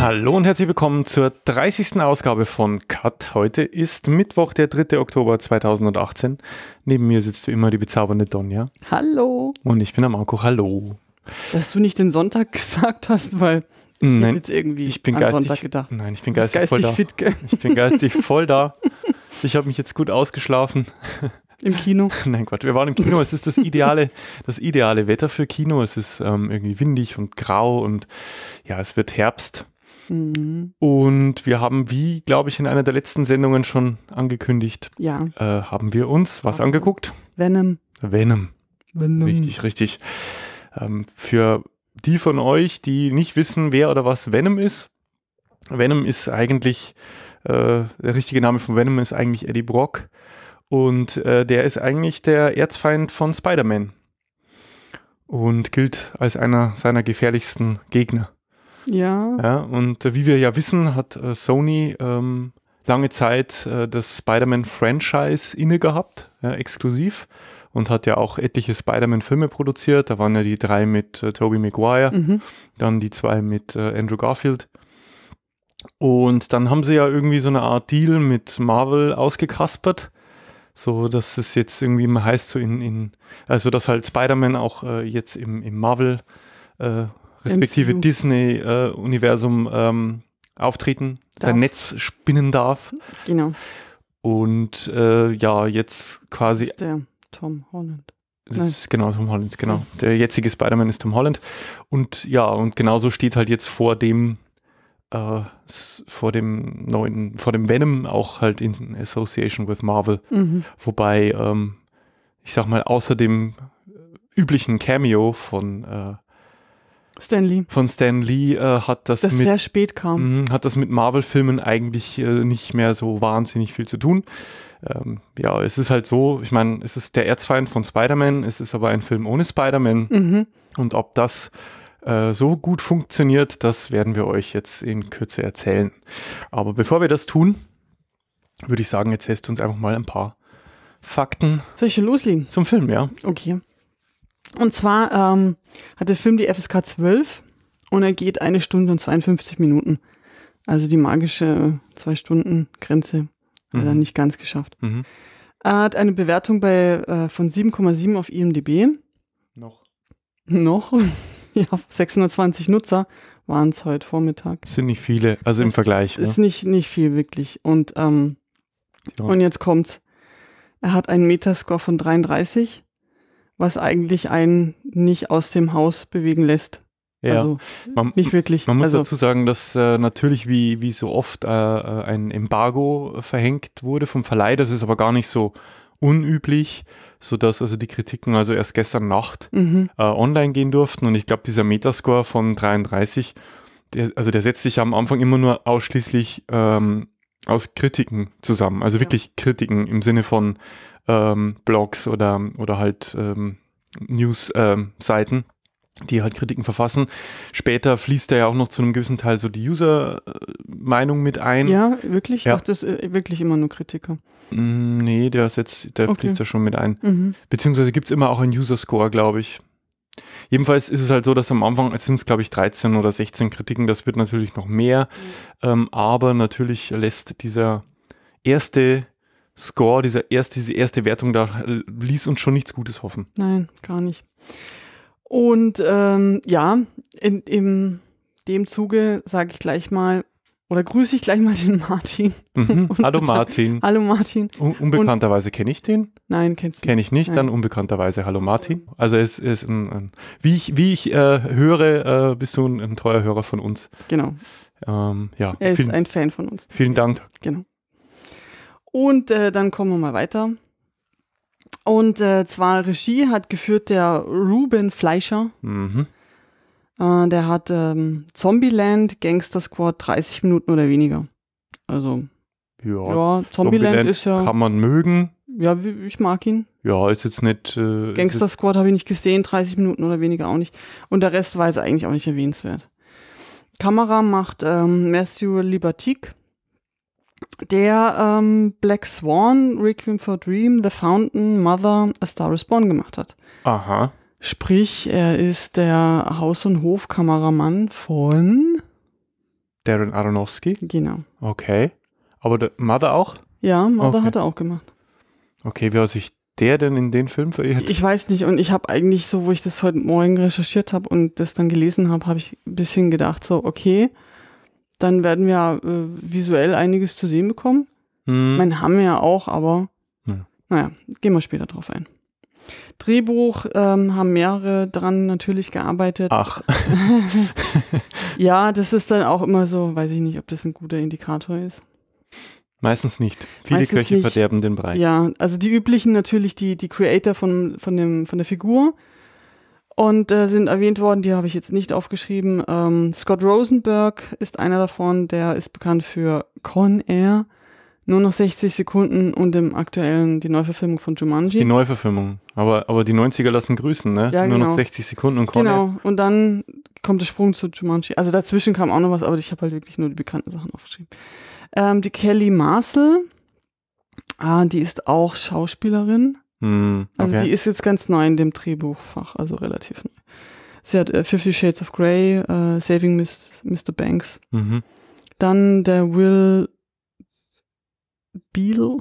Hallo und herzlich willkommen zur 30. Ausgabe von Cut. Heute ist Mittwoch, der 3. Oktober 2018. Neben mir sitzt wie immer die bezaubernde Donja. Hallo. Und ich bin der Marco. Hallo. Dass du nicht den Sonntag gesagt hast, weil nein, jetzt irgendwie ich bin geistig, Sonntag gedacht. Nein, ich bin geistig voll da. Fit, gell? Ich bin geistig voll da. Ich habe mich jetzt gut ausgeschlafen. Im Kino? Nein, Quatsch, wir waren im Kino. Es ist das ideale Wetter für Kino. Es ist irgendwie windig und grau und ja, es wird Herbst. Mhm. Und wir haben, wie glaube ich, in einer der letzten Sendungen schon angekündigt, ja, haben wir uns was angeguckt? Venom. Richtig, richtig. Für die von euch, die nicht wissen, wer oder was Venom ist eigentlich, der richtige Name von Venom ist eigentlich Eddie Brock. Und der ist eigentlich der Erzfeind von Spider-Man und gilt als einer seiner gefährlichsten Gegner. Ja. Ja, und wie wir ja wissen, hat Sony lange Zeit das Spider-Man-Franchise inne gehabt, ja, exklusiv. Und hat ja auch etliche Spider-Man-Filme produziert. Da waren ja die drei mit Tobey Maguire, dann die zwei mit Andrew Garfield. Und dann haben sie ja irgendwie so eine Art Deal mit Marvel ausgekaspert. So, dass es jetzt irgendwie mal heißt, so also dass halt Spider-Man auch jetzt im Marvel, respektive Disney-Universum auftreten, sein Netz spinnen darf. Genau. Und ja, jetzt quasi... Das ist der Tom Holland. Das ist genau Tom Holland, genau. Der jetzige Spider-Man ist Tom Holland. Und ja, und genauso steht halt jetzt vor dem Venom auch halt in Association with Marvel. Wobei, ich sag mal, außer dem üblichen Cameo von Stan Lee hat das sehr spät kam. Hat das mit Marvel-Filmen eigentlich nicht mehr so wahnsinnig viel zu tun. Ja, es ist halt so, ich meine, es ist der Erzfeind von Spider-Man, es ist aber ein Film ohne Spider-Man. Und ob das so gut funktioniert, das werden wir euch jetzt in Kürze erzählen. Aber bevor wir das tun, würde ich sagen, erzählst du uns einfach mal ein paar Fakten. Soll ich schon loslegen? Zum Film, ja. Okay. Und zwar hat der Film die FSK 12 und er geht 1 Stunde und 52 Minuten. Also die magische 2-Stunden-Grenze hat er nicht ganz geschafft. Er hat eine Bewertung von 7,7 auf IMDb. Noch? Ja, 620 Nutzer waren es heute Vormittag. Das sind nicht viele, also im Vergleich. Ist nicht viel, wirklich. Und, und jetzt kommt, er hat einen Metascore von 33, was eigentlich einen nicht aus dem Haus bewegen lässt. Ja, also, nicht wirklich. Man muss dazu sagen, dass natürlich wie so oft ein Embargo verhängt wurde vom Verleih. Das ist aber gar nicht so unüblich, sodass also die Kritiken also erst gestern Nacht online gehen durften. Und ich glaube, dieser Metascore von 33, der setzt sich am Anfang immer nur ausschließlich aus Kritiken zusammen. Also wirklich Kritiken im Sinne von Blogs oder halt News-Seiten, die halt Kritiken verfassen. Später fließt da ja auch noch zu einem gewissen Teil so die User-Meinung mit ein. Ja, wirklich? Ja. Ach, das ist wirklich immer nur Kritiker. Nee, der fließt da schon mit ein. Beziehungsweise gibt es immer auch einen User-Score, glaube ich. Jedenfalls ist es halt so, dass am Anfang sind es, glaube ich, 13 oder 16 Kritiken. Das wird natürlich noch mehr. Aber natürlich lässt dieser erste Score, diese erste Wertung, da ließ uns schon nichts Gutes hoffen. Nein, gar nicht. Und ja, in dem Zuge sage ich gleich mal, oder grüße ich gleich mal den Martin. Hallo Martin. Hallo Martin. Unbekannterweise kenne ich den. Nein, kennst du. Kenne ich nicht, nein, dann unbekannterweise. Hallo Martin. Also es ist ein wie ich höre, bist du ein treuer Hörer von uns. Genau. Ja. Er ist ein Fan von uns. Vielen Dank. Genau. Und dann kommen wir mal weiter. Und zwar Regie hat geführt der Ruben Fleischer. Der hat Zombieland, Gangster Squad 30 Minuten oder weniger. Also, ja Zombieland ist ja... Kann man mögen. Ja, ich mag ihn. Ja, ist jetzt nicht... Gangster Squad habe ich nicht gesehen, 30 Minuten oder weniger auch nicht. Und der Rest war jetzt eigentlich auch nicht erwähnenswert. Kamera macht Matthew Libertique, der Black Swan, Requiem for Dream, The Fountain, Mother, A Star is Born gemacht hat. Aha. Sprich, er ist der Haus- und Hof-Kameramann von Darren Aronofsky? Genau. Okay. Aber der Mother auch? Ja, Mother hat er auch gemacht. Okay, wie hat sich der denn in den Film verirrt? Ich weiß nicht, und ich habe eigentlich so, wo ich das heute Morgen recherchiert habe und das dann gelesen habe, habe ich ein bisschen gedacht, so okay, dann werden wir visuell einiges zu sehen bekommen. Hm. Ich meine, haben wir ja auch, aber ja. Naja, gehen wir später drauf ein. Drehbuch haben mehrere dran natürlich gearbeitet. Ach. Ja, das ist dann auch immer so, weiß ich nicht, ob das ein guter Indikator ist. Meistens nicht. Viele Köche verderben den Brei. Ja, also die üblichen natürlich, die Creator von der Figur und sind erwähnt worden, die habe ich jetzt nicht aufgeschrieben. Scott Rosenberg ist einer davon, der ist bekannt für Con Air, nur noch 60 Sekunden und im aktuellen, die Neuverfilmung von Jumanji. Die Neuverfilmung, aber die 90er lassen grüßen, ne? Ja, genau. Nur noch 60 Sekunden und Con Air. Genau, und dann kommt der Sprung zu Jumanji. Also dazwischen kam auch noch was, aber ich habe halt wirklich nur die bekannten Sachen aufgeschrieben. Die Kelly Marcel, die ist auch Schauspielerin. Mm, okay. Also die ist jetzt ganz neu in dem Drehbuchfach, also relativ neu. Sie hat 50 Shades of Grey, Saving Mr. Banks. Mhm. Dann der Will Beadle,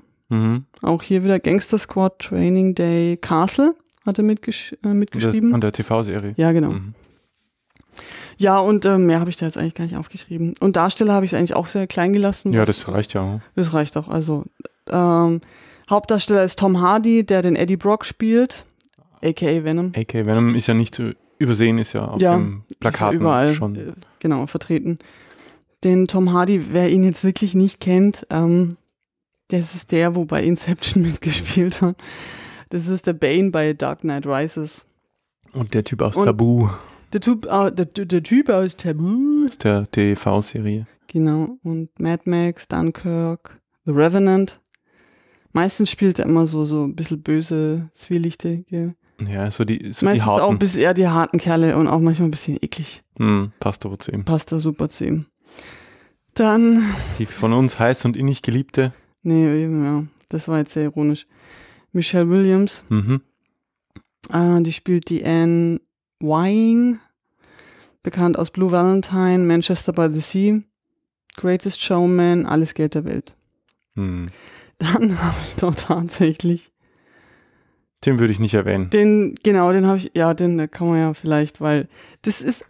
auch hier wieder Gangster Squad, Training Day, Castle hat er mitgeschrieben. An der TV-Serie. Ja, genau. Mhm. Ja, und mehr habe ich da jetzt eigentlich gar nicht aufgeschrieben. Und Darsteller habe ich eigentlich auch sehr klein gelassen. Ja, das reicht ja auch. Das reicht auch. Also Hauptdarsteller ist Tom Hardy, der den Eddie Brock spielt, a.k.a. Venom. A.k.a. Venom ist ja nicht zu übersehen, ist ja auf dem Plakat überall schon. Genau, vertreten. Den Tom Hardy, wer ihn jetzt wirklich nicht kennt, das ist der, wo bei Inception mitgespielt hat. Das ist der Bane bei Dark Knight Rises. Und der Typ aus Tabu. Der Typ aus Tabu. Aus der TV-Serie. Genau. Und Mad Max, Dunkirk, The Revenant. Meistens spielt er immer so ein bisschen böse, zwielichtige. Ja, so die harten. Auch bis eher die harten Kerle und auch manchmal ein bisschen eklig. Hm, passt aber zu ihm. Passt da super zu ihm. Dann. Die von uns heiß und innig geliebte. Nee, eben, ja. Das war jetzt sehr ironisch. Michelle Williams. Mhm. Die spielt die Anne Wying, bekannt aus Blue Valentine, Manchester by the Sea, Greatest Showman, Alles Geld der Welt. Hm. Dann habe ich doch tatsächlich... Den würde ich nicht erwähnen. Den habe ich, ja, den kann man ja vielleicht, weil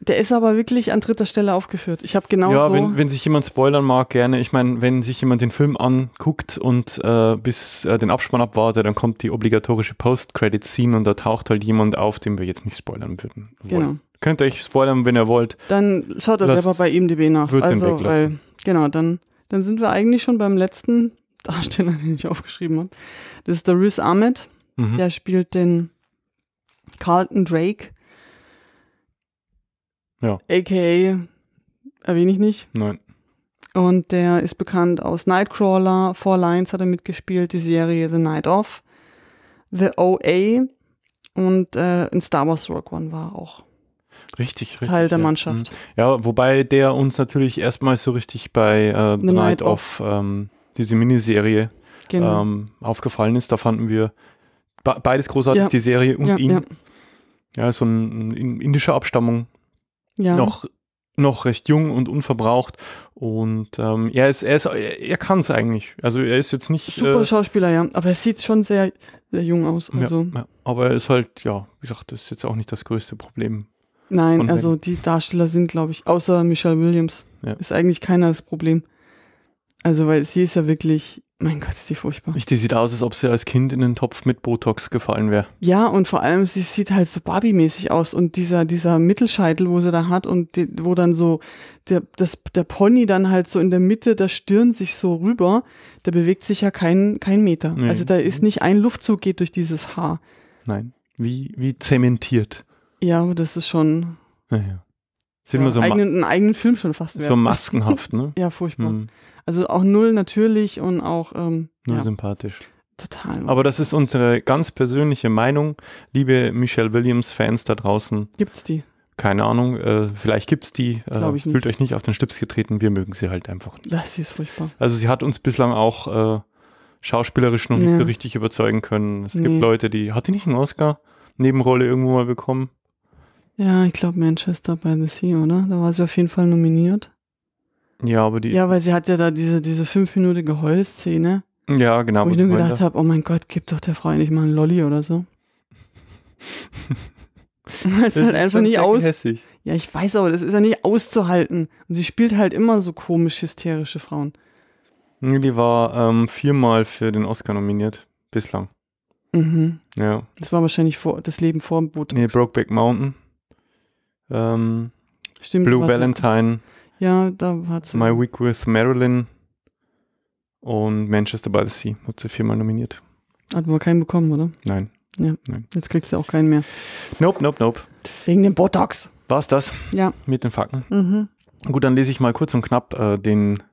der ist aber wirklich an dritter Stelle aufgeführt. Ich habe genau ja, so... Ja, wenn sich jemand spoilern mag, gerne. Ich meine, wenn sich jemand den Film anguckt und bis den Abspann abwartet, dann kommt die obligatorische Post-Credit-Scene und da taucht halt jemand auf, den wir jetzt nicht spoilern würden. Genau. Könnt ihr euch spoilern, wenn ihr wollt. Dann schaut er selber bei IMDb nach. Also, weil, genau, dann sind wir eigentlich schon beim letzten Darsteller, den ich aufgeschrieben habe. Das ist der Riz Ahmed. Der spielt den Carlton Drake, ja. a.k.a. erwähne ich nicht. Nein. Und der ist bekannt aus Nightcrawler, Four Lions hat er mitgespielt, die Serie The Night Of, The O.A. und in Star Wars Rogue One war er auch. Richtig, richtig. Teil der Mannschaft. Ja, wobei der uns natürlich erstmal so richtig bei The Night Of, diese Miniserie, genau. Aufgefallen ist. Da fanden wir beides großartig, ja. Die Serie und ja, ihn. Ja. Ja, so ein indischer Abstammung. Ja. Noch recht jung und unverbraucht. Und er kann es eigentlich. Also er ist jetzt nicht... Super Schauspieler, ja. Aber er sieht schon sehr, sehr jung aus. Also. Ja, aber er ist halt, ja, wie gesagt, das ist jetzt auch nicht das größte Problem. Nein, also die Darsteller sind, glaube ich, außer Michelle Williams, ja. Ist eigentlich keiner das Problem. Also, weil sie ist ja wirklich... Mein Gott, ist die furchtbar. Die sieht aus, als ob sie als Kind in den Topf mit Botox gefallen wäre. Ja, und vor allem, sie sieht halt so Barbie-mäßig aus. Und dieser Mittelscheitel, wo sie da hat und wo dann so der Pony dann halt so in der Mitte der Stirn sich so rüber, da bewegt sich ja kein Meter. Nee. Also da ist nicht ein Luftzug geht durch dieses Haar. Nein, wie zementiert. Ja, das ist schon... Naja. Sind wir so einen eigenen Film schon fast wert. So maskenhaft, ne? Ja, furchtbar. Mhm. Also auch null natürlich und auch null ja, sympathisch. Total. Aber das ist unsere ganz persönliche Meinung. Liebe Michelle Williams-Fans da draußen. Gibt's die? Keine Ahnung. Vielleicht gibt's die. Ich fühlt nicht. Euch nicht auf den Schlips getreten. Wir mögen sie halt einfach nicht. Das ist furchtbar. Also sie hat uns bislang auch schauspielerisch noch nicht so richtig überzeugen können. Es gibt Leute, die... Hat die nicht einen Oscar-Nebenrolle irgendwo mal bekommen? Ja, ich glaube Manchester by the Sea, oder? Da war sie auf jeden Fall nominiert. Ja, aber die... Ja, weil sie hat ja da diese 5-minütige Heul-Szene. Ja, genau. Wo ich nur gedacht habe, oh mein Gott, gib doch der Frau eigentlich mal einen Lolli oder so. Weil es halt einfach nicht aus... Hässig. Ja, ich weiß, aber das ist ja nicht auszuhalten. Und sie spielt halt immer so komisch hysterische Frauen. Die war 4-mal für den Oscar nominiert. Bislang. Mhm. Ja. Das war wahrscheinlich das Leben vor dem Boot. Nee, Brokeback Mountain. Stimmt. Blue Valentine. Ja, da hat sie... My Week with Marilyn und Manchester by the Sea hat sie 4-mal nominiert. Hat wohl keinen bekommen, oder? Nein. Ja, nein. Jetzt kriegt sie auch keinen mehr. Nope, nope, nope. Wegen dem Botox. War's das? Ja. Mit den Fakten. Mhm. Gut, dann lese ich mal kurz und knapp den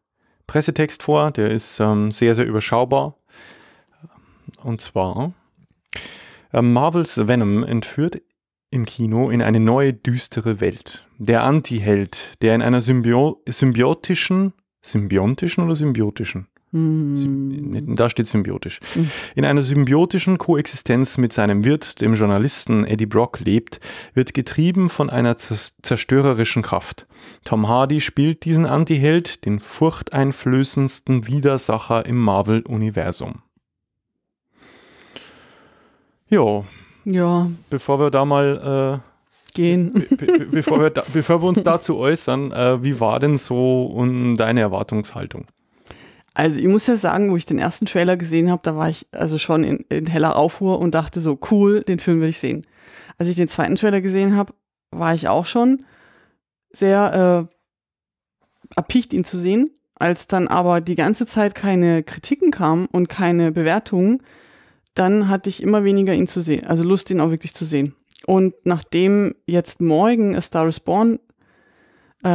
Pressetext vor. Der ist sehr, sehr überschaubar. Und zwar, Marvels Venom entführt im Kino in eine neue, düstere Welt. Der Anti-Held, der in einer symbiotischen da steht symbiotisch. In einer symbiotischen Koexistenz mit seinem Wirt, dem Journalisten Eddie Brock, lebt, wird getrieben von einer zerstörerischen Kraft. Tom Hardy spielt diesen Antiheld, den furchteinflößendsten Widersacher im Marvel-Universum. Jo. Ja. Bevor wir da mal gehen. Bevor wir uns dazu äußern, wie war denn so deine Erwartungshaltung? Also ich muss ja sagen, wo ich den ersten Trailer gesehen habe, da war ich also schon in heller Aufruhr und dachte so, cool, den Film will ich sehen. Als ich den zweiten Trailer gesehen habe, war ich auch schon sehr erpicht, ihn zu sehen. Als dann aber die ganze Zeit keine Kritiken kamen und keine Bewertungen, dann hatte ich immer weniger ihn zu sehen, also Lust, ihn auch wirklich zu sehen. Und nachdem jetzt morgen A Star is Born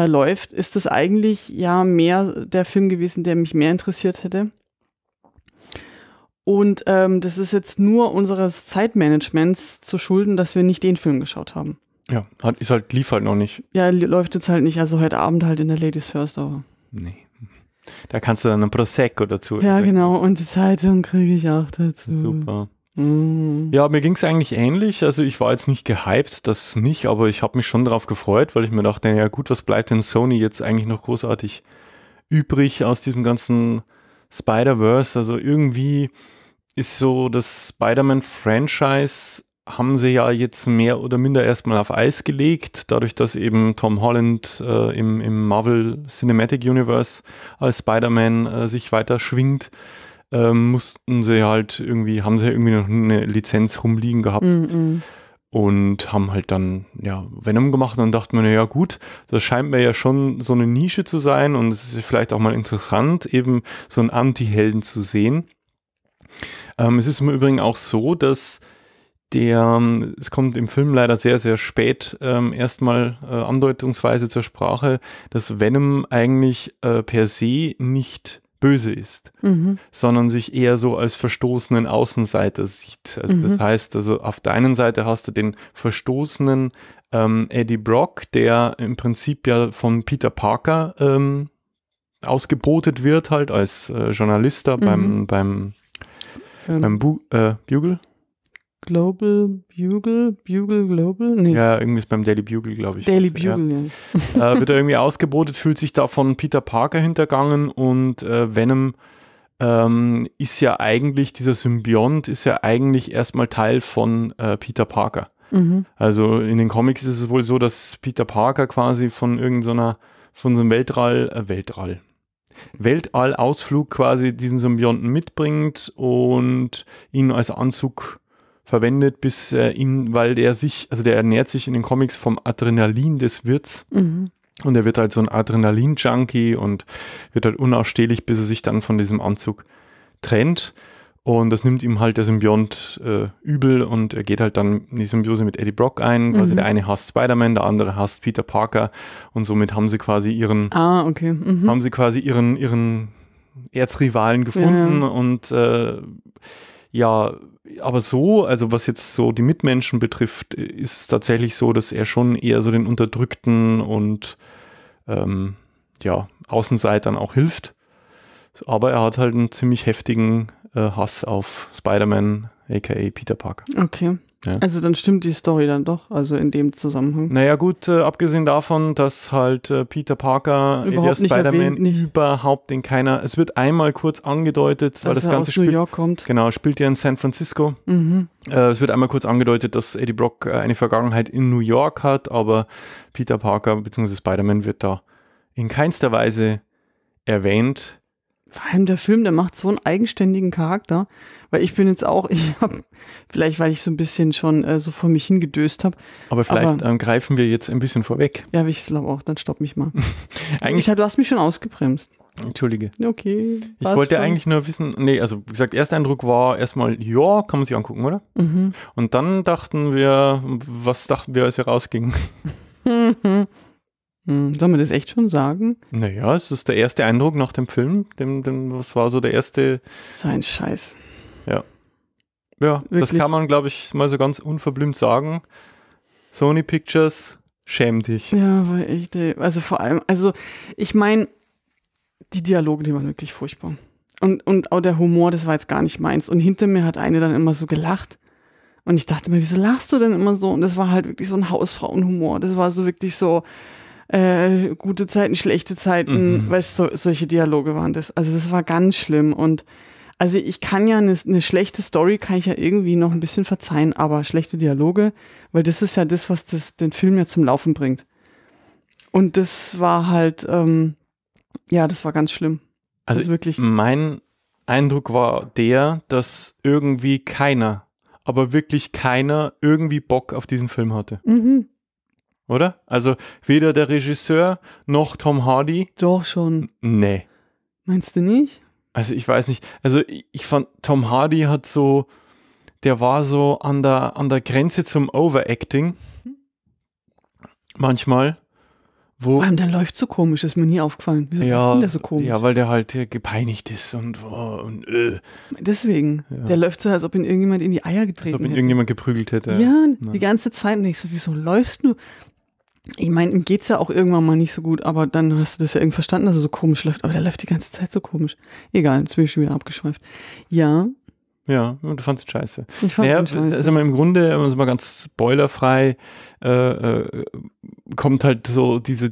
läuft, ist es eigentlich ja mehr der Film gewesen, der mich mehr interessiert hätte. Und das ist jetzt nur unseres Zeitmanagements zu schulden, dass wir nicht den Film geschaut haben. Ja, lief halt noch nicht. Ja, läuft jetzt halt nicht. Also heute Abend halt in der Ladies First Hour. Nee. Da kannst du dann einen Prosecco dazu. Ja, genau. Und die Zeitung kriege ich auch dazu. Super. Ja, mir ging es eigentlich ähnlich, also ich war jetzt nicht gehypt, das nicht, aber ich habe mich schon darauf gefreut, weil ich mir dachte, ja gut, was bleibt denn Sony jetzt eigentlich noch großartig übrig aus diesem ganzen Spider-Verse, also irgendwie ist so das Spider-Man-Franchise haben sie ja jetzt mehr oder minder erstmal auf Eis gelegt, dadurch, dass eben Tom Holland im Marvel Cinematic Universe als Spider-Man sich weiter schwingt. Mussten sie halt irgendwie, haben sie irgendwie noch eine Lizenz rumliegen gehabt und haben halt dann ja Venom gemacht und dachten mir, naja gut, das scheint mir ja schon so eine Nische zu sein und es ist vielleicht auch mal interessant, eben so einen Anti-Helden zu sehen. Es ist im Übrigen auch so, dass es kommt im Film leider sehr, sehr spät erstmal andeutungsweise zur Sprache, dass Venom eigentlich per se nicht böse ist, sondern sich eher so als verstoßenen Außenseiter sieht. Also das heißt, also auf der einen Seite hast du den verstoßenen Eddie Brock, der im Prinzip ja von Peter Parker ausgebotet wird, halt als Journalist beim Bugle. Global? Nee. Ja, irgendwie ist beim Daily Bugle, glaube ich. Daily Bugle, ja. Wird er irgendwie ausgebotet, fühlt sich da von Peter Parker hintergangen und Venom ist ja eigentlich, dieser Symbiont ist ja eigentlich erstmal Teil von Peter Parker. Also in den Comics ist es wohl so, dass Peter Parker quasi von so einem Weltallausflug quasi diesen Symbionten mitbringt und ihn als Anzug verwendet, bis weil der ernährt sich in den Comics vom Adrenalin des Wirts und er wird halt so ein Adrenalin-Junkie und wird halt unausstehlich, bis er sich dann von diesem Anzug trennt und das nimmt ihm halt der Symbiont übel und er geht halt dann in die Symbiose mit Eddie Brock ein, also der eine hasst Spider-Man, der andere hasst Peter Parker und somit haben sie quasi ihren ihren Erzrivalen gefunden und ja, aber so, also was jetzt so die Mitmenschen betrifft, ist es tatsächlich so, dass er schon eher so den Unterdrückten und ja, Außenseitern auch hilft. Aber er hat halt einen ziemlich heftigen Hass auf Spider-Man, a.k.a. Peter Parker. Okay, Ja. Also dann stimmt die Story dann doch, also in dem Zusammenhang. Naja gut, abgesehen davon, dass halt Peter Parker, alias Spider-Man, überhaupt in keiner, es wird einmal kurz angedeutet, dass weil das Ganze aus New York kommt. Genau, spielt ja in San Francisco. Mhm. Es wird einmal kurz angedeutet, dass Eddie Brock eine Vergangenheit in New York hat, aber Peter Parker bzw. Spider-Man wird da in keinster Weise erwähnt. Vor allem der Film, der macht so einen eigenständigen Charakter, weil ich bin jetzt auch, vielleicht weil ich so ein bisschen schon so vor mich hingedöst habe. Aber vielleicht greifen wir jetzt ein bisschen vorweg. Ja, ich glaube auch, dann stopp mich mal. Eigentlich, du hast mich schon ausgebremst. Entschuldige. Okay. Ich wollte eigentlich nur wissen, nee, also wie gesagt, erster Eindruck war erstmal, ja, kann man sich angucken, oder? Mhm. Und dann dachten wir, was dachten wir, als wir rausgingen? Sollen wir das echt schon sagen? Naja, es ist der erste Eindruck nach dem Film. Was war so der erste... So ein Scheiß. Ja. Ja, wirklich? Das kann man, glaube ich, mal so ganz unverblümt sagen. Sony Pictures, schäm dich. Ja, war echt, ey. Also vor allem, also ich meine, die Dialoge, die waren wirklich furchtbar. Und auch der Humor, das war jetzt gar nicht meins. Und hinter mir hat eine dann immer so gelacht. Und ich dachte mir, wieso lachst du denn immer so? Und das war halt wirklich so ein Hausfrauenhumor. Das war so wirklich so... gute Zeiten, schlechte Zeiten, weißt du, solche Dialoge waren das. Also das war ganz schlimm und also ich kann ja eine schlechte Story kann ich ja irgendwie noch ein bisschen verzeihen, aber schlechte Dialoge, weil das ist ja das, was den Film ja zum Laufen bringt. Und das war halt, ja, das war ganz schlimm. Also wirklich. Mein Eindruck war der, dass irgendwie keiner, aber wirklich keiner irgendwie Bock auf diesen Film hatte. Mhm. Oder? Also weder der Regisseur noch Tom Hardy. Doch schon. Nee. Meinst du nicht? Also ich weiß nicht. Also ich fand, Tom Hardy hat so, der war so an der Grenze zum Overacting. Manchmal. Vor allem, der läuft so komisch, ist mir nie aufgefallen. Wieso läuft der so komisch? Ja, weil der halt gepeinigt ist und. Deswegen, ja. Der läuft so, als ob ihn irgendjemand in die Eier getreten hätte. Als ob ihn irgendjemand geprügelt hätte. Ja, die ganze Zeit. Und ich so, wieso läufst du? Ich meine, ihm geht es ja auch irgendwann mal nicht so gut, aber dann hast du das ja irgendwie verstanden, dass er so komisch läuft. Aber der läuft die ganze Zeit so komisch. Egal, jetzt bin ich schon wieder abgeschweift. Ja. Ja, und du fandest scheiße. Ich fand scheiße. Also im Grunde, wenn man es mal ganz spoilerfrei, kommt halt so, diese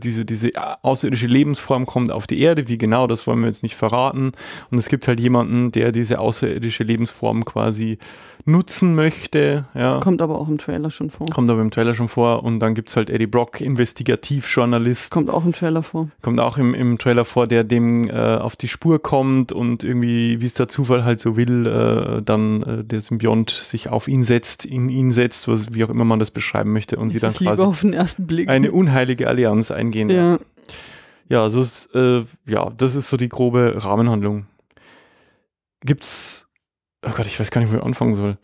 außerirdische Lebensform kommt auf die Erde, wie genau, das wollen wir jetzt nicht verraten. Und es gibt halt jemanden, der diese außerirdische Lebensform quasi nutzen möchte. Ja. Das kommt aber auch im Trailer schon vor. Kommt aber im Trailer schon vor und dann gibt es halt Eddie Brock, Investigativjournalist. Kommt auch im Trailer vor. Kommt auch im Trailer vor, der dem auf die Spur kommt und irgendwie, wie es der Zufall halt so will, dann der Symbiont sich auf ihn setzt, in ihn setzt, was, wie auch immer man das beschreiben möchte. Und sie dann quasi auf den ersten Blick. Eine unheilige Allianz eingehen. Ja, ja, so ist, ja, das ist so die grobe Rahmenhandlung. Gibt's, oh Gott, ich weiß gar nicht, wo ich anfangen soll.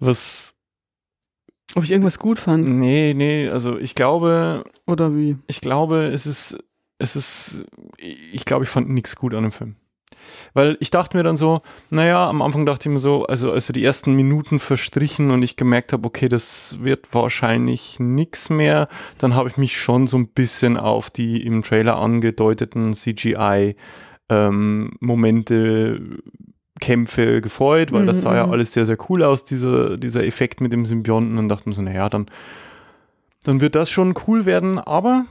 Was... Ob ich irgendwas gut fand? Nee, nee, also ich glaube... Oder wie? Ich glaube, ich glaube, ich fand nichts gut an dem Film. Weil ich dachte mir dann so, naja, am Anfang dachte ich mir so, also die ersten Minuten verstrichen und ich gemerkt habe, okay, das wird wahrscheinlich nichts mehr, dann habe ich mich schon so ein bisschen auf die im Trailer angedeuteten CGI-Momente, Kämpfe gefreut, weil das sah ja alles sehr, sehr cool aus, dieser Effekt mit dem Symbionten und dachte mir so, naja, dann wird das schon cool werden, aber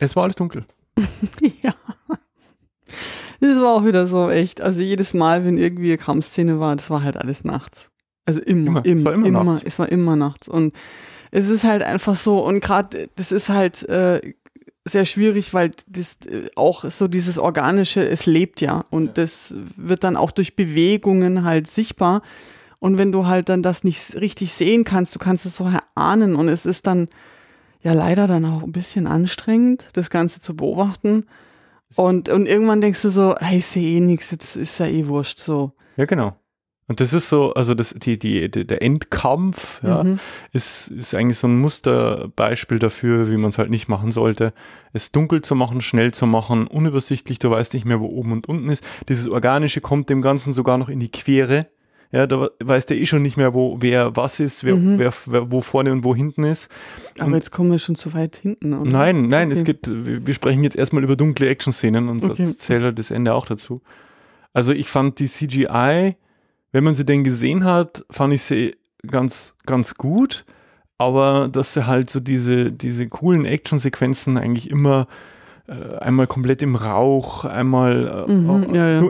es war alles dunkel. Ja. Das war auch wieder so echt, also jedes Mal, wenn irgendwie eine Kampfszene war, das war halt alles nachts. Also immer, es war immer nachts und es ist halt einfach so und gerade, das ist halt sehr schwierig, weil das auch so dieses Organische, es lebt ja und das wird dann auch durch Bewegungen halt sichtbar und wenn du halt dann das nicht richtig sehen kannst, du kannst es so erahnen und es ist dann ja leider dann auch ein bisschen anstrengend, das Ganze zu beobachten. Und irgendwann denkst du so, hey, ich sehe eh nichts, jetzt ist ja eh wurscht, so. Ja, genau. Und das ist so, also der Endkampf ist eigentlich so ein Musterbeispiel dafür, wie man es halt nicht machen sollte. Es dunkel zu machen, schnell zu machen, unübersichtlich, du weißt nicht mehr, wo oben und unten ist. Dieses Organische kommt dem Ganzen sogar noch in die Quere. Ja, da weißt du eh schon nicht mehr, wo wer was ist, wer wo vorne und wo hinten ist. Aber und jetzt kommen wir schon zu weit hinten, oder? Nein, nein, okay. Es gibt, wir sprechen jetzt erstmal über dunkle Action-Szenen und das zählt halt das Ende auch dazu. Also ich fand die CGI, wenn man sie denn gesehen hat, fand ich sie ganz gut, aber dass sie halt so diese coolen Action-Sequenzen eigentlich immer einmal komplett im Rauch, einmal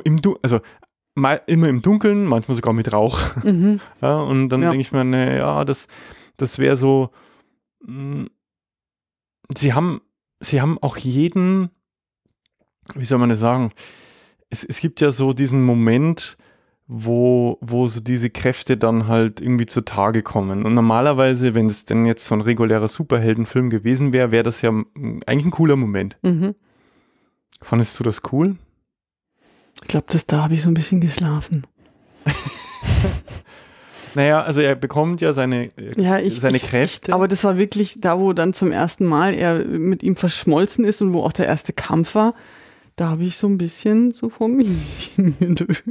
immer im Dunkeln, manchmal sogar mit Rauch. Mhm. Ja, und dann denke ich mir, naja, das wäre so, sie haben auch jeden, wie soll man das sagen, es gibt ja so diesen Moment, wo so diese Kräfte dann halt irgendwie zutage kommen. Und normalerweise, wenn es denn jetzt so ein regulärer Superheldenfilm gewesen wäre, wäre das ja eigentlich ein cooler Moment. Mhm. Fandest du das cool? Ich glaube, da habe ich so ein bisschen geschlafen. Naja, also er bekommt ja seine Kräfte. Aber das war wirklich da, wo dann zum ersten Mal er mit ihm verschmolzen ist und wo auch der erste Kampf war. Da habe ich so ein bisschen so vor mich hingedöst.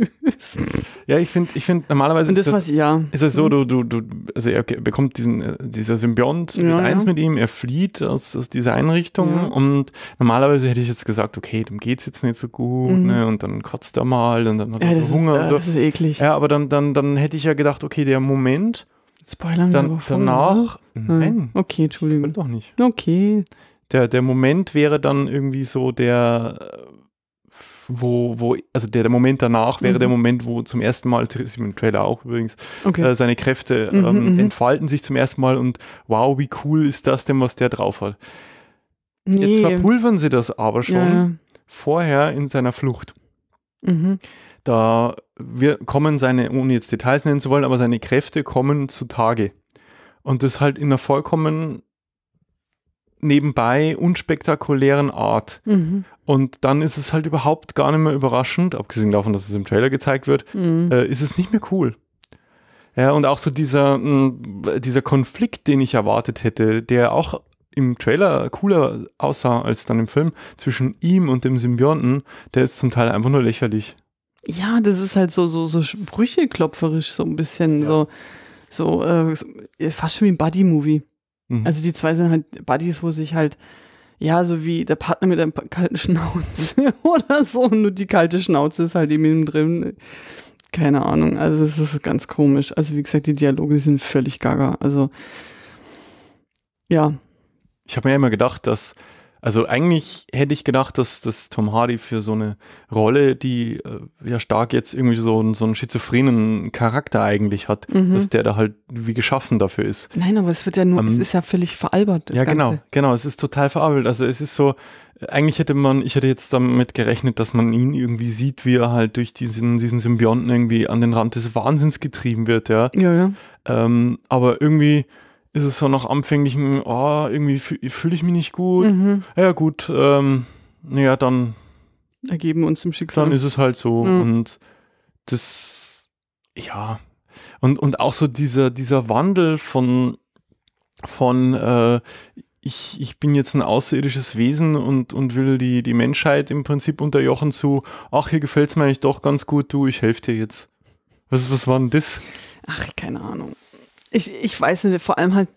Ja, ich finde normalerweise und ist das so, also er bekommt dieser Symbiont mit ihm, er flieht aus dieser Einrichtung und normalerweise hätte ich jetzt gesagt, okay, dem geht es jetzt nicht so gut, ne, und dann kotzt er mal und dann hat er Hunger. Und so. Das ist eklig. Ja, aber dann hätte ich ja gedacht, okay, der Moment, Spoilern dann, danach, nein. Okay, Entschuldigung. Doch nicht. Okay. Der Moment wäre dann irgendwie so der, der Moment danach wäre der Moment, wo zum ersten Mal, ist im Trailer auch übrigens, seine Kräfte entfalten sich zum ersten Mal und wow, wie cool ist das denn, was der drauf hat. Nee. Jetzt verpulvern sie das aber schon vorher in seiner Flucht. Mhm. Da kommen seine, ohne jetzt Details nennen zu wollen, aber seine Kräfte kommen zutage. Und das halt in einer vollkommen nebenbei unspektakulären Art. Mhm. Und dann ist es halt überhaupt gar nicht mehr überraschend, abgesehen davon, dass es im Trailer gezeigt wird, ist es nicht mehr cool. Ja, und auch so dieser Konflikt, den ich erwartet hätte, der auch im Trailer cooler aussah als dann im Film, zwischen ihm und dem Symbionten, der ist zum Teil einfach nur lächerlich. Ja, das ist halt so sprücheklopferisch, so ein bisschen, fast schon wie ein Buddy-Movie. Also die zwei sind halt Buddies, wo sich halt, so wie der Partner mit einer kalten Schnauze oder so, nur die kalte Schnauze ist halt eben innen drin. Keine Ahnung, also es ist ganz komisch. Also wie gesagt, die Dialoge sind völlig gaga, also ja. Ich habe mir immer gedacht, eigentlich hätte ich gedacht, dass Tom Hardy für so eine Rolle, die ja stark jetzt irgendwie so einen schizophrenen Charakter eigentlich hat, dass der da halt wie geschaffen dafür ist. Nein, aber es wird ja nur, es ist ja völlig veralbert. Das Ganze. Genau, es ist total veralbert. Also es ist so, eigentlich ich hätte jetzt damit gerechnet, dass man ihn irgendwie sieht, wie er halt durch diesen Symbionten irgendwie an den Rand des Wahnsinns getrieben wird, ja. Aber irgendwie ist es so nach anfänglichem, irgendwie fühle ich mich nicht gut. Ja gut, naja, dann ergeben uns dem Schicksal. Dann ist es halt so. Und das, Und auch so dieser Wandel von ich bin jetzt ein außerirdisches Wesen und will die Menschheit im Prinzip unterjochen zu, ach, hier gefällt es mir eigentlich doch ganz gut, du, ich helfe dir jetzt. Was war denn das? Ach, keine Ahnung. Ich weiß nicht, vor allem halt,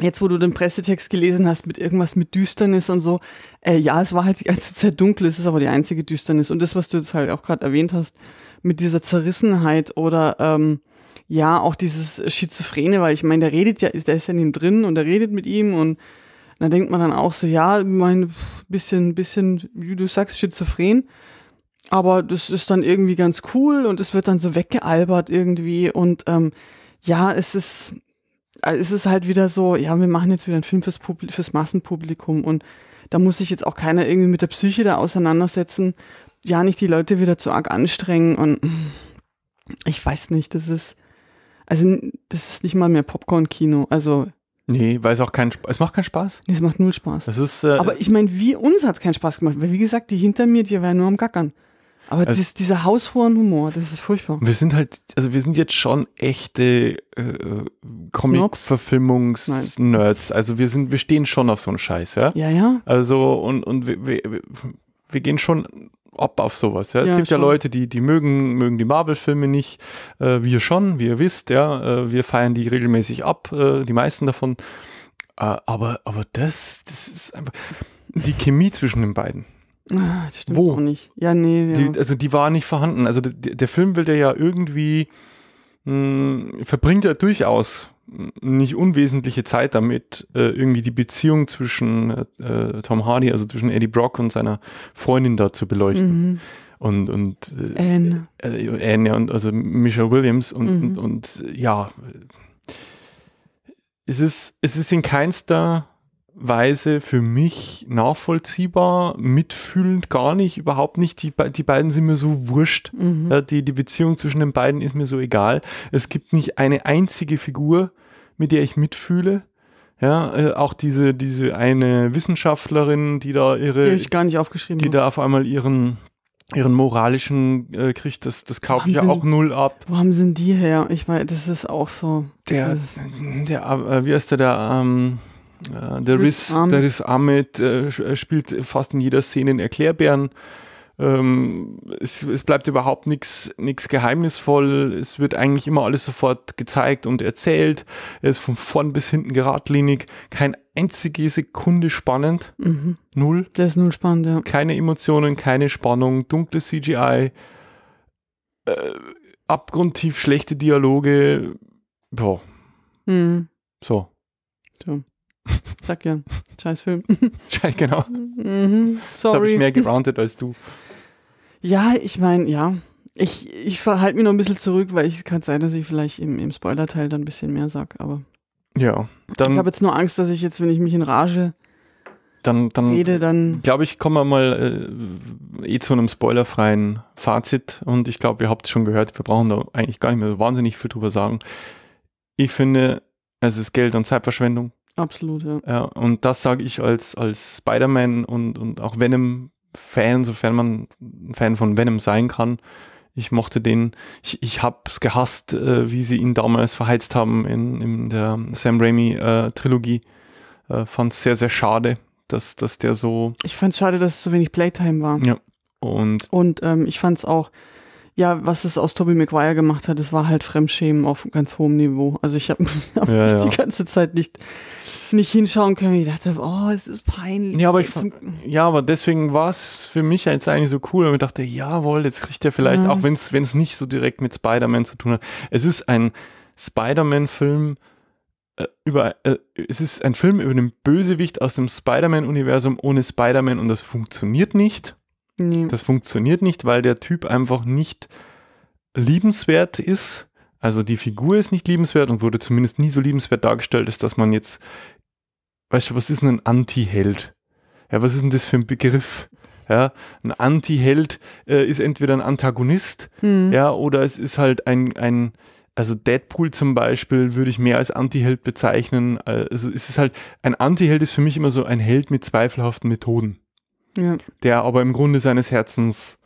jetzt wo du den Pressetext gelesen hast, mit irgendwas mit Düsternis und so, es war halt die ganze Zeit dunkel, es ist aber die einzige Düsternis. Und das, was du jetzt halt auch gerade erwähnt hast, mit dieser Zerrissenheit oder auch dieses Schizophrene, weil ich meine, der redet ja, der ist ja neben drin und der redet mit ihm und dann denkt man dann auch so, bisschen, wie du sagst, schizophren. Aber das ist dann irgendwie ganz cool und es wird dann so weggealbert irgendwie und es ist halt wieder so, wir machen jetzt wieder einen Film fürs Massenpublikum und da muss sich jetzt auch keiner irgendwie mit der Psyche da auseinandersetzen, nicht die Leute wieder zu arg anstrengen und ich weiß nicht, das ist nicht mal mehr Popcorn-Kino, also. Nee, weil es macht keinen Spaß. Nee, es macht null Spaß. Das ist, aber ich meine, uns hat es keinen Spaß gemacht, weil wie gesagt, die hinter mir, die waren nur am Gackern. Aber also, dieser Hausfrauenhumor, das ist furchtbar. Wir sind jetzt schon echte Comic-Verfilmungs-Nerds. Also wir stehen schon auf so einen Scheiß, ja. Also und wir gehen schon ab auf sowas, Es gibt schon ja Leute, die mögen die Marvel-Filme nicht. Wir schon, wie ihr wisst, wir feiern die regelmäßig ab, die meisten davon. Aber das ist einfach die Chemie zwischen den beiden. Das stimmt auch nicht. Ja, nee. Die war nicht vorhanden. Also der Film will ja irgendwie verbringt er durchaus nicht unwesentliche Zeit damit, irgendwie die Beziehung zwischen Tom Hardy, also zwischen Eddie Brock und seiner Freundin da zu beleuchten. Mhm. Und Anne. Anne, ja, und also Michelle Williams und, mhm. und ja, es ist in keinster Weise für mich nachvollziehbar, mitfühlend gar nicht, überhaupt nicht. Die beiden sind mir so wurscht. Mhm. Ja, die Beziehung zwischen den beiden ist mir so egal. Es gibt nicht eine einzige Figur, mit der ich mitfühle. Ja, auch diese eine Wissenschaftlerin, die da ihre... Die habe ich gar nicht aufgeschrieben. Die da auf einmal ihren moralischen kriegt, das kaufe ich ja auch null ab. Wo haben sie die her? Ich meine, das ist auch so... wie heißt der der Riz Ahmed spielt fast in jeder Szene einen Erklärbären. Es bleibt überhaupt nichts geheimnisvoll. Es wird eigentlich immer alles sofort gezeigt und erzählt. Es ist von vorn bis hinten geradlinig. Keine einzige Sekunde spannend. Mhm. Null. Das ist null spannend, ja. Keine Emotionen, keine Spannung, dunkles CGI, abgrundtief schlechte Dialoge. Boah. Mhm. So. Ja. Sag ja, scheiß Film. Scheiß, genau. Mhm, sorry. Das habe ich mehr geroundet als du. Ja, ich meine, ja. Ich verhalte mich noch ein bisschen zurück, weil es kann sein, dass ich vielleicht im Spoiler-Teil dann ein bisschen mehr sage, aber... Ja, dann... Ich habe jetzt nur Angst, dass ich jetzt, wenn ich mich in Rage rede, dann... glaube ich, kommen wir mal zu einem spoilerfreien Fazit, und ich glaube, ihr habt es schon gehört, wir brauchen da eigentlich gar nicht mehr so wahnsinnig viel drüber sagen. Ich finde, es ist Geld- und Zeitverschwendung. Absolut, ja. Ja, und das sage ich als Spider-Man und auch Venom-Fan, sofern man ein Fan von Venom sein kann. Ich mochte den, ich habe es gehasst, wie sie ihn damals verheizt haben in der Sam Raimi-Trilogie. Fand es sehr, sehr schade, dass der so... Ich fand es schade, dass es so wenig Playtime war. Ja. Und ich fand es auch... Ja, was es aus Tobey Maguire gemacht hat, das war halt Fremdschämen auf ganz hohem Niveau. Also ich habe ja. die ganze Zeit nicht hinschauen können. Ich dachte, oh, es ist peinlich. Ja, aber, deswegen war es für mich jetzt eigentlich so cool. Und ich dachte, jawohl, jetzt kriegt er vielleicht, auch wenn es nicht so direkt mit Spider-Man zu tun hat. Es ist ein Spider-Man-Film über den Bösewicht aus dem Spider-Man-Universum ohne Spider-Man, und das funktioniert nicht. Nee. Das funktioniert nicht, weil der Typ einfach nicht liebenswert ist. Also die Figur ist nicht liebenswert und wurde zumindest nie so liebenswert dargestellt, ist, dass man jetzt, weißt du, was ist denn ein Anti-Held? Ja, was ist denn das für ein Begriff? Ja, ein Anti-Held ist entweder ein Antagonist, ja, oder es ist halt ein also Deadpool zum Beispiel würde ich mehr als Anti-Held bezeichnen. Also es ist halt, ein Anti-Held ist für mich immer so ein Held mit zweifelhaften Methoden. Ja. Der aber im Grunde seines Herzens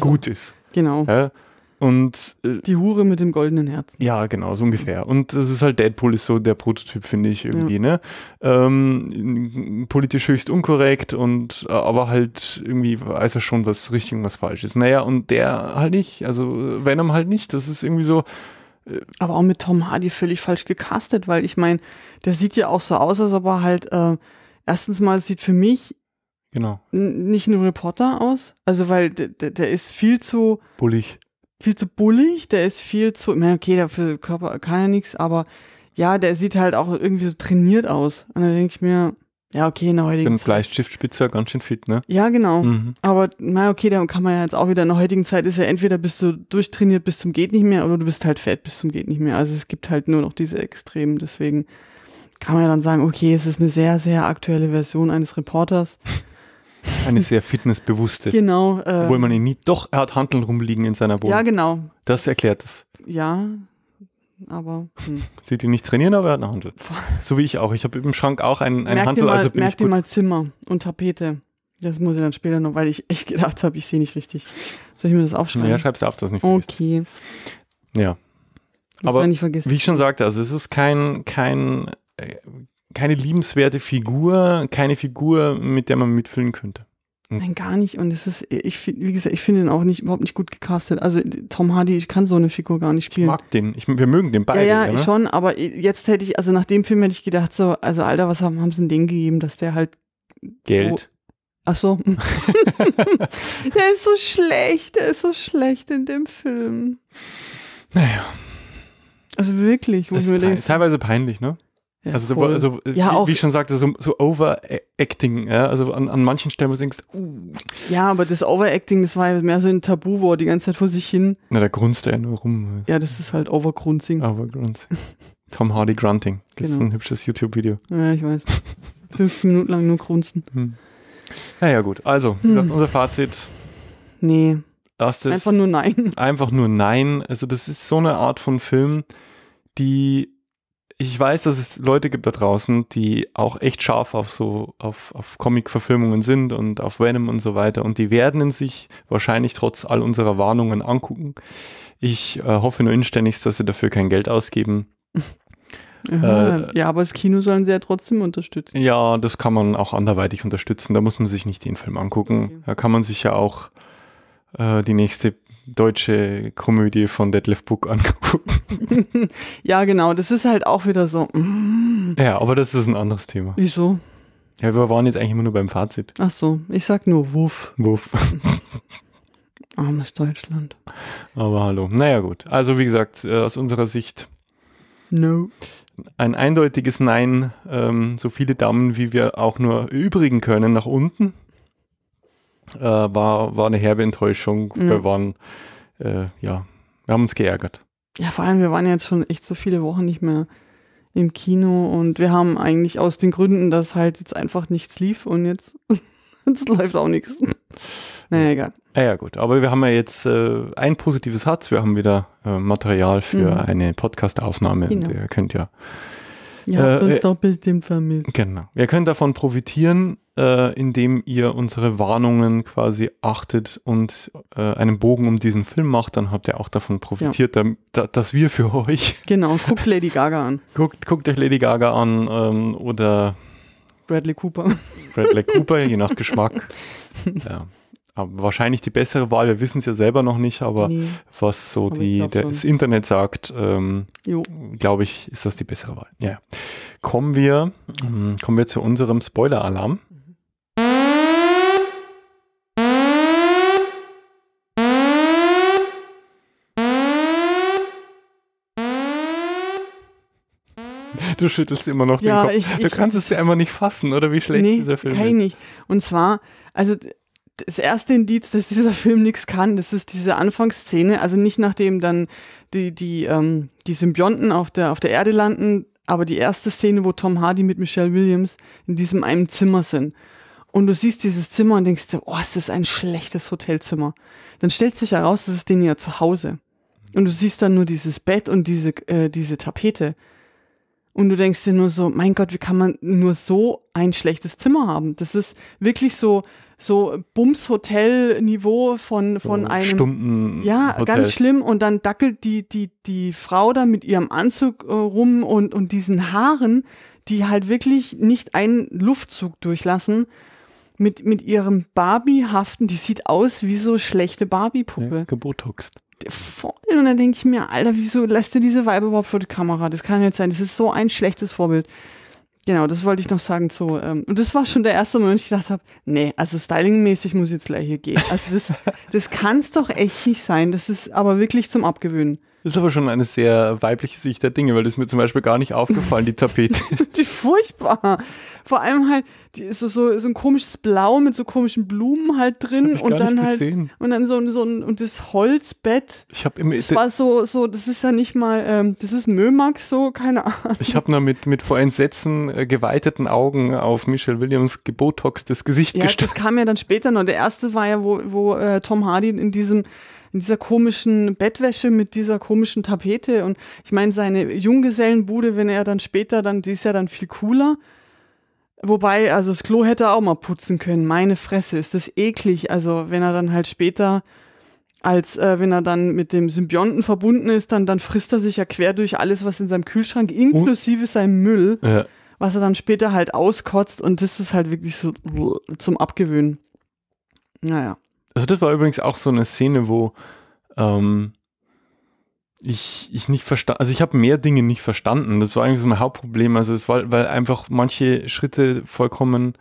gut ist. Genau. Ja? Und die Hure mit dem goldenen Herzen. Ja, genau, so ungefähr. Und das ist halt, Deadpool ist so der Prototyp, finde ich, irgendwie, ja. Ne? Politisch höchst unkorrekt und aber halt irgendwie weiß er schon, was richtig und was falsch ist. Naja, und der halt nicht, also Venom halt nicht, das ist irgendwie so. Aber auch mit Tom Hardy völlig falsch gecastet, weil ich meine, der sieht ja auch so aus, als ob er halt erstens mal sieht für mich genau. Nicht nur Reporter aus, also weil der ist viel zu bullig. Der ist viel zu, ich meine, okay, der für Körper kann ja nichts, aber ja, der sieht halt auch irgendwie so trainiert aus. Und dann denke ich mir, ja, okay, in der heutigen Zeit. Bleistiftspitzer, ganz schön fit, ne? Ja, genau. Mhm. Aber na, okay, da kann man ja jetzt auch wieder, in der heutigen Zeit ist ja entweder bist du durchtrainiert bis zum geht nicht mehr oder du bist halt fett bis zum geht nicht mehr. Also es gibt halt nur noch diese Extremen, deswegen kann man ja dann sagen, okay, es ist eine sehr, sehr aktuelle Version eines Reporters. Eine sehr fitnessbewusste. Genau. Obwohl man ihn nie, doch, er hat Hanteln rumliegen in seiner Wohnung. Ja, genau. Das erklärt es. Ja, aber... Sieht ihn nicht trainieren, aber er hat eine Hantel. So wie ich auch. Ich habe im Schrank auch einen Hantel. Merkt ihr mal Zimmer und Tapete. Das muss ich dann später noch, weil ich echt gedacht habe, ich sehe nicht richtig. Soll ich mir das aufschreiben? Ja, schreib's auf, das nicht vergisst. Okay. Ja. Aber nicht vergessen. Wie ich schon sagte, also es ist keine liebenswerte Figur, keine Figur, mit der man mitfühlen könnte. Nein, gar nicht. Und es ist, wie gesagt, ich finde ihn auch nicht, überhaupt nicht gut gecastet. Also Tom Hardy, ich kann so eine Figur gar nicht spielen. Ich mag den. Wir mögen den beide. Ja, ja, ja, schon. Aber jetzt hätte ich, also nach dem Film hätte ich gedacht, so, also Alter, was haben sie denn denen gegeben, dass der halt Geld. So, ach so. Der ist so schlecht in dem Film. Naja. Also wirklich, wo wir lesen. Teilweise peinlich, ne? Ja, also wie ich schon sagte, so Overacting, ja? Also an manchen Stellen, wo du denkst, Ja, aber das Overacting, das war ja mehr so ein Tabu, wo er die ganze Zeit vor sich hin... Na, da grunzt er nur rum. Ja, das ist halt Overgrunzing. Tom Hardy Grunting. Gibt es ein hübsches YouTube-Video. Ja, ich weiß. 5 Minuten lang nur grunzen. Naja, gut. Also, unser Fazit. Nee. Einfach nur nein. Einfach nur nein. Also das ist so eine Art von Film, die... Ich weiß, dass es Leute gibt da draußen, die auch echt scharf auf auf Comic-Verfilmungen sind und auf Venom und so weiter. Und die werden ihn sich wahrscheinlich trotz all unserer Warnungen angucken. Ich hoffe nur inständigst, dass sie dafür kein Geld ausgeben. Ja, aber das Kino sollen sie ja trotzdem unterstützen. Ja, das kann man auch anderweitig unterstützen. Da muss man sich nicht den Film angucken. Okay. Da kann man sich ja auch die nächste deutsche Komödie von Detlef Buck angucken. Ja, genau. Das ist halt auch wieder so. Ja, aber das ist ein anderes Thema. Wieso? Ja, wir waren jetzt eigentlich immer nur beim Fazit. Ach so, ich sag nur Wuff. Wuff. Armes Deutschland. Aber hallo. Naja, gut. Also wie gesagt, aus unserer Sicht no. Ein eindeutiges Nein. So viele Daumen, wie wir auch nur übrigen können, nach unten. War eine herbe Enttäuschung. Ja. Wir haben uns geärgert. Ja, vor allem, wir waren jetzt schon echt so viele Wochen nicht mehr im Kino und wir haben eigentlich aus den Gründen, dass halt jetzt einfach nichts lief und jetzt läuft auch nichts. Naja, egal. Ja, gut. Aber wir haben ja jetzt ein positives Herz. Wir haben wieder Material für eine Podcast-Aufnahme. Genau. Und ihr könnt ja... Ihr habt uns doch bestimmt vermisst. Genau. Ihr könnt davon profitieren, indem ihr unsere Warnungen quasi achtet und einen Bogen um diesen Film macht. Dann habt ihr auch davon profitiert, ja. Dass wir für euch... Genau, guckt Lady Gaga an. Guckt euch Lady Gaga an oder... Bradley Cooper. Bradley Cooper, je nach Geschmack. Ja. Aber wahrscheinlich die bessere Wahl, wir wissen es ja selber noch nicht, aber nee, was so aber das Internet sagt, glaube ich, ist das die bessere Wahl. Ja. Kommen wir zu unserem Spoiler-Alarm. Du schüttelst immer noch den Kopf. Du kannst es ja einfach nicht fassen, oder wie schlecht dieser Film ist. Kann ich nicht. Und zwar, also... Das erste Indiz, dass dieser Film nichts kann, das ist diese Anfangsszene, also nicht nachdem dann die Symbionten auf der Erde landen, aber die erste Szene, wo Tom Hardy mit Michelle Williams in diesem einen Zimmer sind. Und du siehst dieses Zimmer und denkst dir, oh, es ist ein schlechtes Hotelzimmer. Dann stellt sich heraus, das ist denen ja zu Hause. Und du siehst dann nur dieses Bett und diese Tapete. Und du denkst dir nur so, mein Gott, wie kann man nur so ein schlechtes Zimmer haben? Das ist wirklich so Bums-Hotel-Niveau von einem... Stunden. Ja, Hotel. Ganz schlimm. Und dann dackelt die Frau da mit ihrem Anzug rum und diesen Haaren, die halt wirklich nicht einen Luftzug durchlassen, mit ihrem Barbie-haften, die sieht aus wie so schlechte Barbie-Puppe. Ja, gebotoxt. Voll. Und dann denke ich mir, Alter, wieso lässt du diese Weiber überhaupt vor die Kamera? Das kann nicht sein. Das ist so ein schlechtes Vorbild. Genau, das wollte ich noch sagen zu. Und das war schon der erste Moment, ich gedacht habe, nee, also stylingmäßig muss ich jetzt gleich hier gehen. Also das kann es doch echt nicht sein. Das ist aber wirklich zum Abgewöhnen. Das ist aber schon eine sehr weibliche Sicht der Dinge, weil das ist mir zum Beispiel gar nicht aufgefallen, die Tapete. Die furchtbar. Vor allem halt so ein komisches Blau mit so komischen Blumen halt drin und dann halt gesehen. Und dann und das Holzbett. Ich habe immer das war so das ist ja nicht mal das ist Mömax so, keine Ahnung. Ich habe nur mit vor Entsetzen geweiteten Augen auf Michelle Williams gebotoxtes Gesicht gestarrt. Das kam ja dann später noch. Der erste war ja wo Tom Hardy in dieser komischen Bettwäsche mit dieser komischen Tapete und ich meine seine Junggesellenbude, wenn er dann später, die ist ja dann viel cooler. Wobei, also das Klo hätte er auch mal putzen können, meine Fresse, ist das eklig. Also wenn er dann halt später, wenn er dann mit dem Symbionten verbunden ist, dann frisst er sich ja quer durch alles, was in seinem Kühlschrank, inklusive seinem Müll, was er dann später halt auskotzt und das ist halt wirklich so zum Abgewöhnen. Naja. Also das war übrigens auch so eine Szene, wo ich nicht verstanden, also ich habe mehr Dinge nicht verstanden. Das war eigentlich so mein Hauptproblem. Also es war, weil einfach manche Schritte vollkommen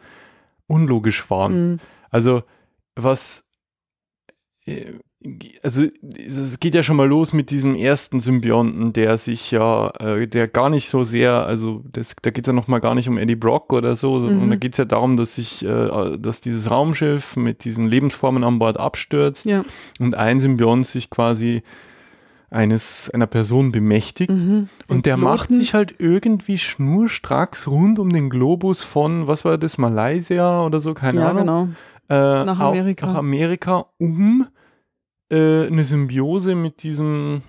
unlogisch waren. Also was also es geht ja schon mal los mit diesem ersten Symbionten, der sich ja, der gar nicht so sehr, also das, da geht es ja nochmal gar nicht um Eddie Brock oder so, sondern da geht es ja darum, dass sich, dass dieses Raumschiff mit diesen Lebensformen an Bord abstürzt und ein Symbiont sich quasi einer Person bemächtigt und der macht sich halt irgendwie schnurstracks rund um den Globus von, was war das, Malaysia oder so, keine Ahnung. Genau. Nach Amerika. Nach Amerika, um eine Symbiose mit diesem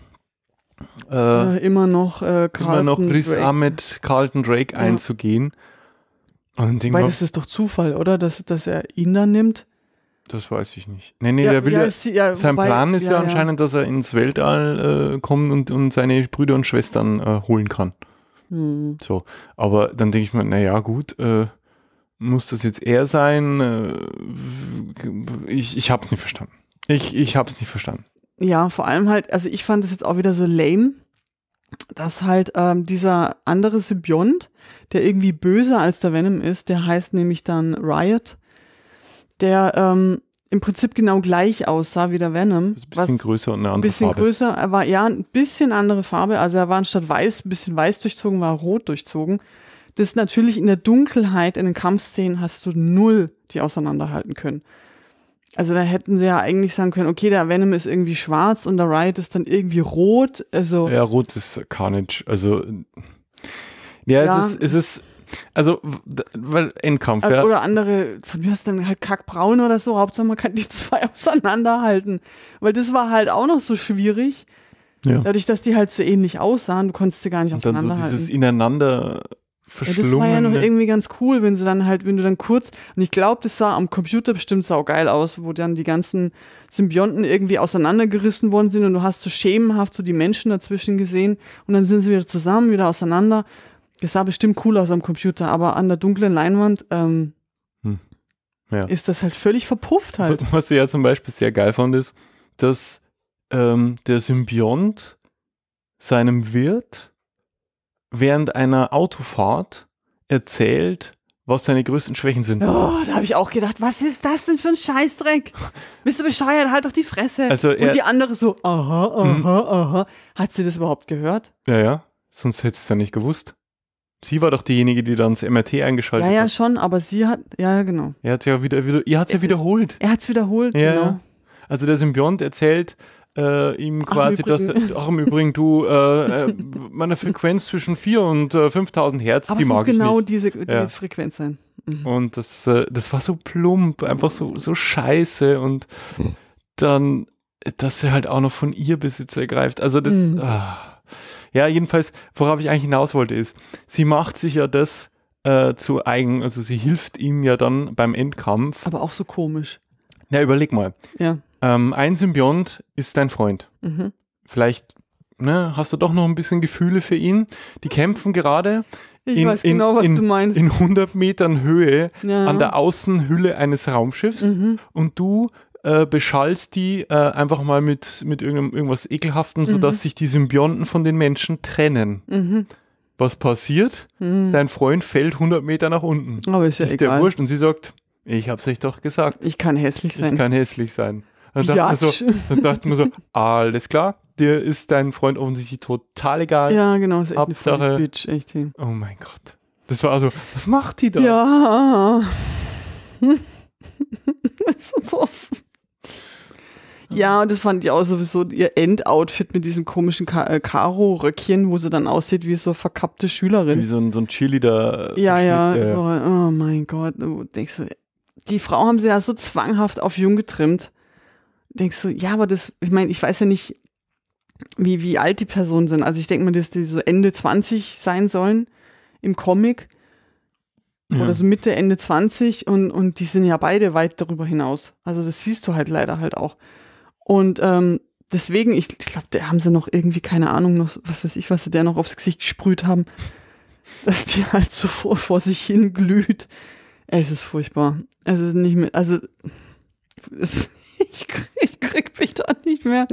immer noch Riz Ahmed, Carlton Drake einzugehen. Und weil das ist doch Zufall, oder? Dass er ihn dann nimmt? Das weiß ich nicht. Nee, der will sein Plan ist ja anscheinend, dass er ins Weltall kommt und seine Brüder und Schwestern holen kann. So, aber dann denke ich mir, naja, gut, muss das jetzt er sein? Ich habe es nicht verstanden. Ich habe es nicht verstanden. Ja, vor allem halt, also ich fand es jetzt auch wieder so lame, dass halt dieser andere Symbiont, der irgendwie böser als der Venom ist, der heißt nämlich dann Riot, der im Prinzip genau gleich aussah wie der Venom. Ein bisschen größer und eine andere Farbe. Er war ja ein bisschen andere Farbe, also er war anstatt weiß, ein bisschen weiß durchzogen, war rot durchzogen. Das ist natürlich in der Dunkelheit, in den Kampfszenen hast du null die auseinanderhalten können. Also da hätten sie ja eigentlich sagen können, okay, der Venom ist irgendwie schwarz und der Riot ist dann irgendwie rot. Also ja, rot ist Carnage. Also ja, es ist also, weil Endkampf, ja. Oder andere, von mir aus dann halt kackbraun oder so, Hauptsache man kann die zwei auseinanderhalten. Weil das war halt auch noch so schwierig, dadurch, dass die halt so ähnlich aussahen, du konntest sie gar nicht auseinanderhalten. Und dann so dieses ineinander verschlungen. Ja, das war ja noch irgendwie ganz cool, wenn sie dann halt, wenn du dann kurz, und ich glaube, das sah am Computer bestimmt saugeil aus, wo dann die ganzen Symbionten irgendwie auseinandergerissen worden sind und du hast so schemenhaft so die Menschen dazwischen gesehen und dann sind sie wieder zusammen, wieder auseinander. Das sah bestimmt cool aus am Computer, aber an der dunklen Leinwand ist das halt völlig verpufft halt. Was ich ja zum Beispiel sehr geil fand, ist, dass der Symbiont seinem Wirt während einer Autofahrt erzählt, was seine größten Schwächen sind. Oh, da habe ich auch gedacht, was ist das denn für ein Scheißdreck? Bist du bescheuert? Halt doch die Fresse. Also und die andere so, aha. Hat sie das überhaupt gehört? Ja, ja. Sonst hättest du es ja nicht gewusst. Sie war doch diejenige, die dann ins MRT eingeschaltet hat. Ja, schon, aber sie hat, ja, genau. Er hat es ja, wiederholt. Er hat es wiederholt, ja, genau. Also der Symbiont erzählt ihm quasi, dass, ach im Übrigen, du, meine Frequenz zwischen 4 und 5000 Hertz, aber die mag ich nicht. Aber es muss genau diese Frequenz sein. Und das war so plump, einfach so scheiße. Und dann, dass er halt auch noch von ihr Besitz ergreift. Also das, ja, jedenfalls, worauf ich eigentlich hinaus wollte, ist, sie macht sich ja das zu eigen, also sie hilft ihm ja dann beim Endkampf. Aber auch so komisch. Na, überleg mal. Ja. Ein Symbiont ist dein Freund. Vielleicht hast du doch noch ein bisschen Gefühle für ihn. Die kämpfen gerade. Ich weiß genau, was du meinst. In 100 Metern Höhe an der Außenhülle eines Raumschiffs und du beschallst die einfach mal mit irgendwas Ekelhaftem, sodass sich die Symbionten von den Menschen trennen. Was passiert? Dein Freund fällt 100 Meter nach unten. Aber ist ja egal. Der wurscht und sie sagt, ich hab's euch doch gesagt. Ich kann hässlich sein. Ich kann hässlich sein. Dann dachten wir so, alles klar, dir ist dein Freund offensichtlich total egal. Ja, genau, ist echt Hauptsache, eine Bitch, echt. Oh mein Gott. Das war also, was macht die da? Ja. Das ist so offen. Ja, und das fand ich auch sowieso, ihr Endoutfit mit diesem komischen Karo-Röckchen, wo sie dann aussieht wie so eine verkappte Schülerin. Wie so ein Cheerleader. Ja, ja. So, oh mein Gott. Denkst du, die Frau haben sie ja so zwanghaft auf jung getrimmt. Denkst du, ja, aber das, ich meine, ich weiß ja nicht, wie alt die Personen sind. Also ich denke mal, dass die so Ende 20 sein sollen im Comic. Ja. Oder so Mitte, Ende 20 und die sind ja beide weit darüber hinaus. Also das siehst du halt leider halt auch. Und deswegen, ich glaube, da haben sie noch irgendwie, keine Ahnung, noch was weiß ich, was sie der noch aufs Gesicht gesprüht haben, dass die halt so vor sich hin glüht. Es ist furchtbar. Es ist nicht mehr, also ich krieg mich da nicht mehr.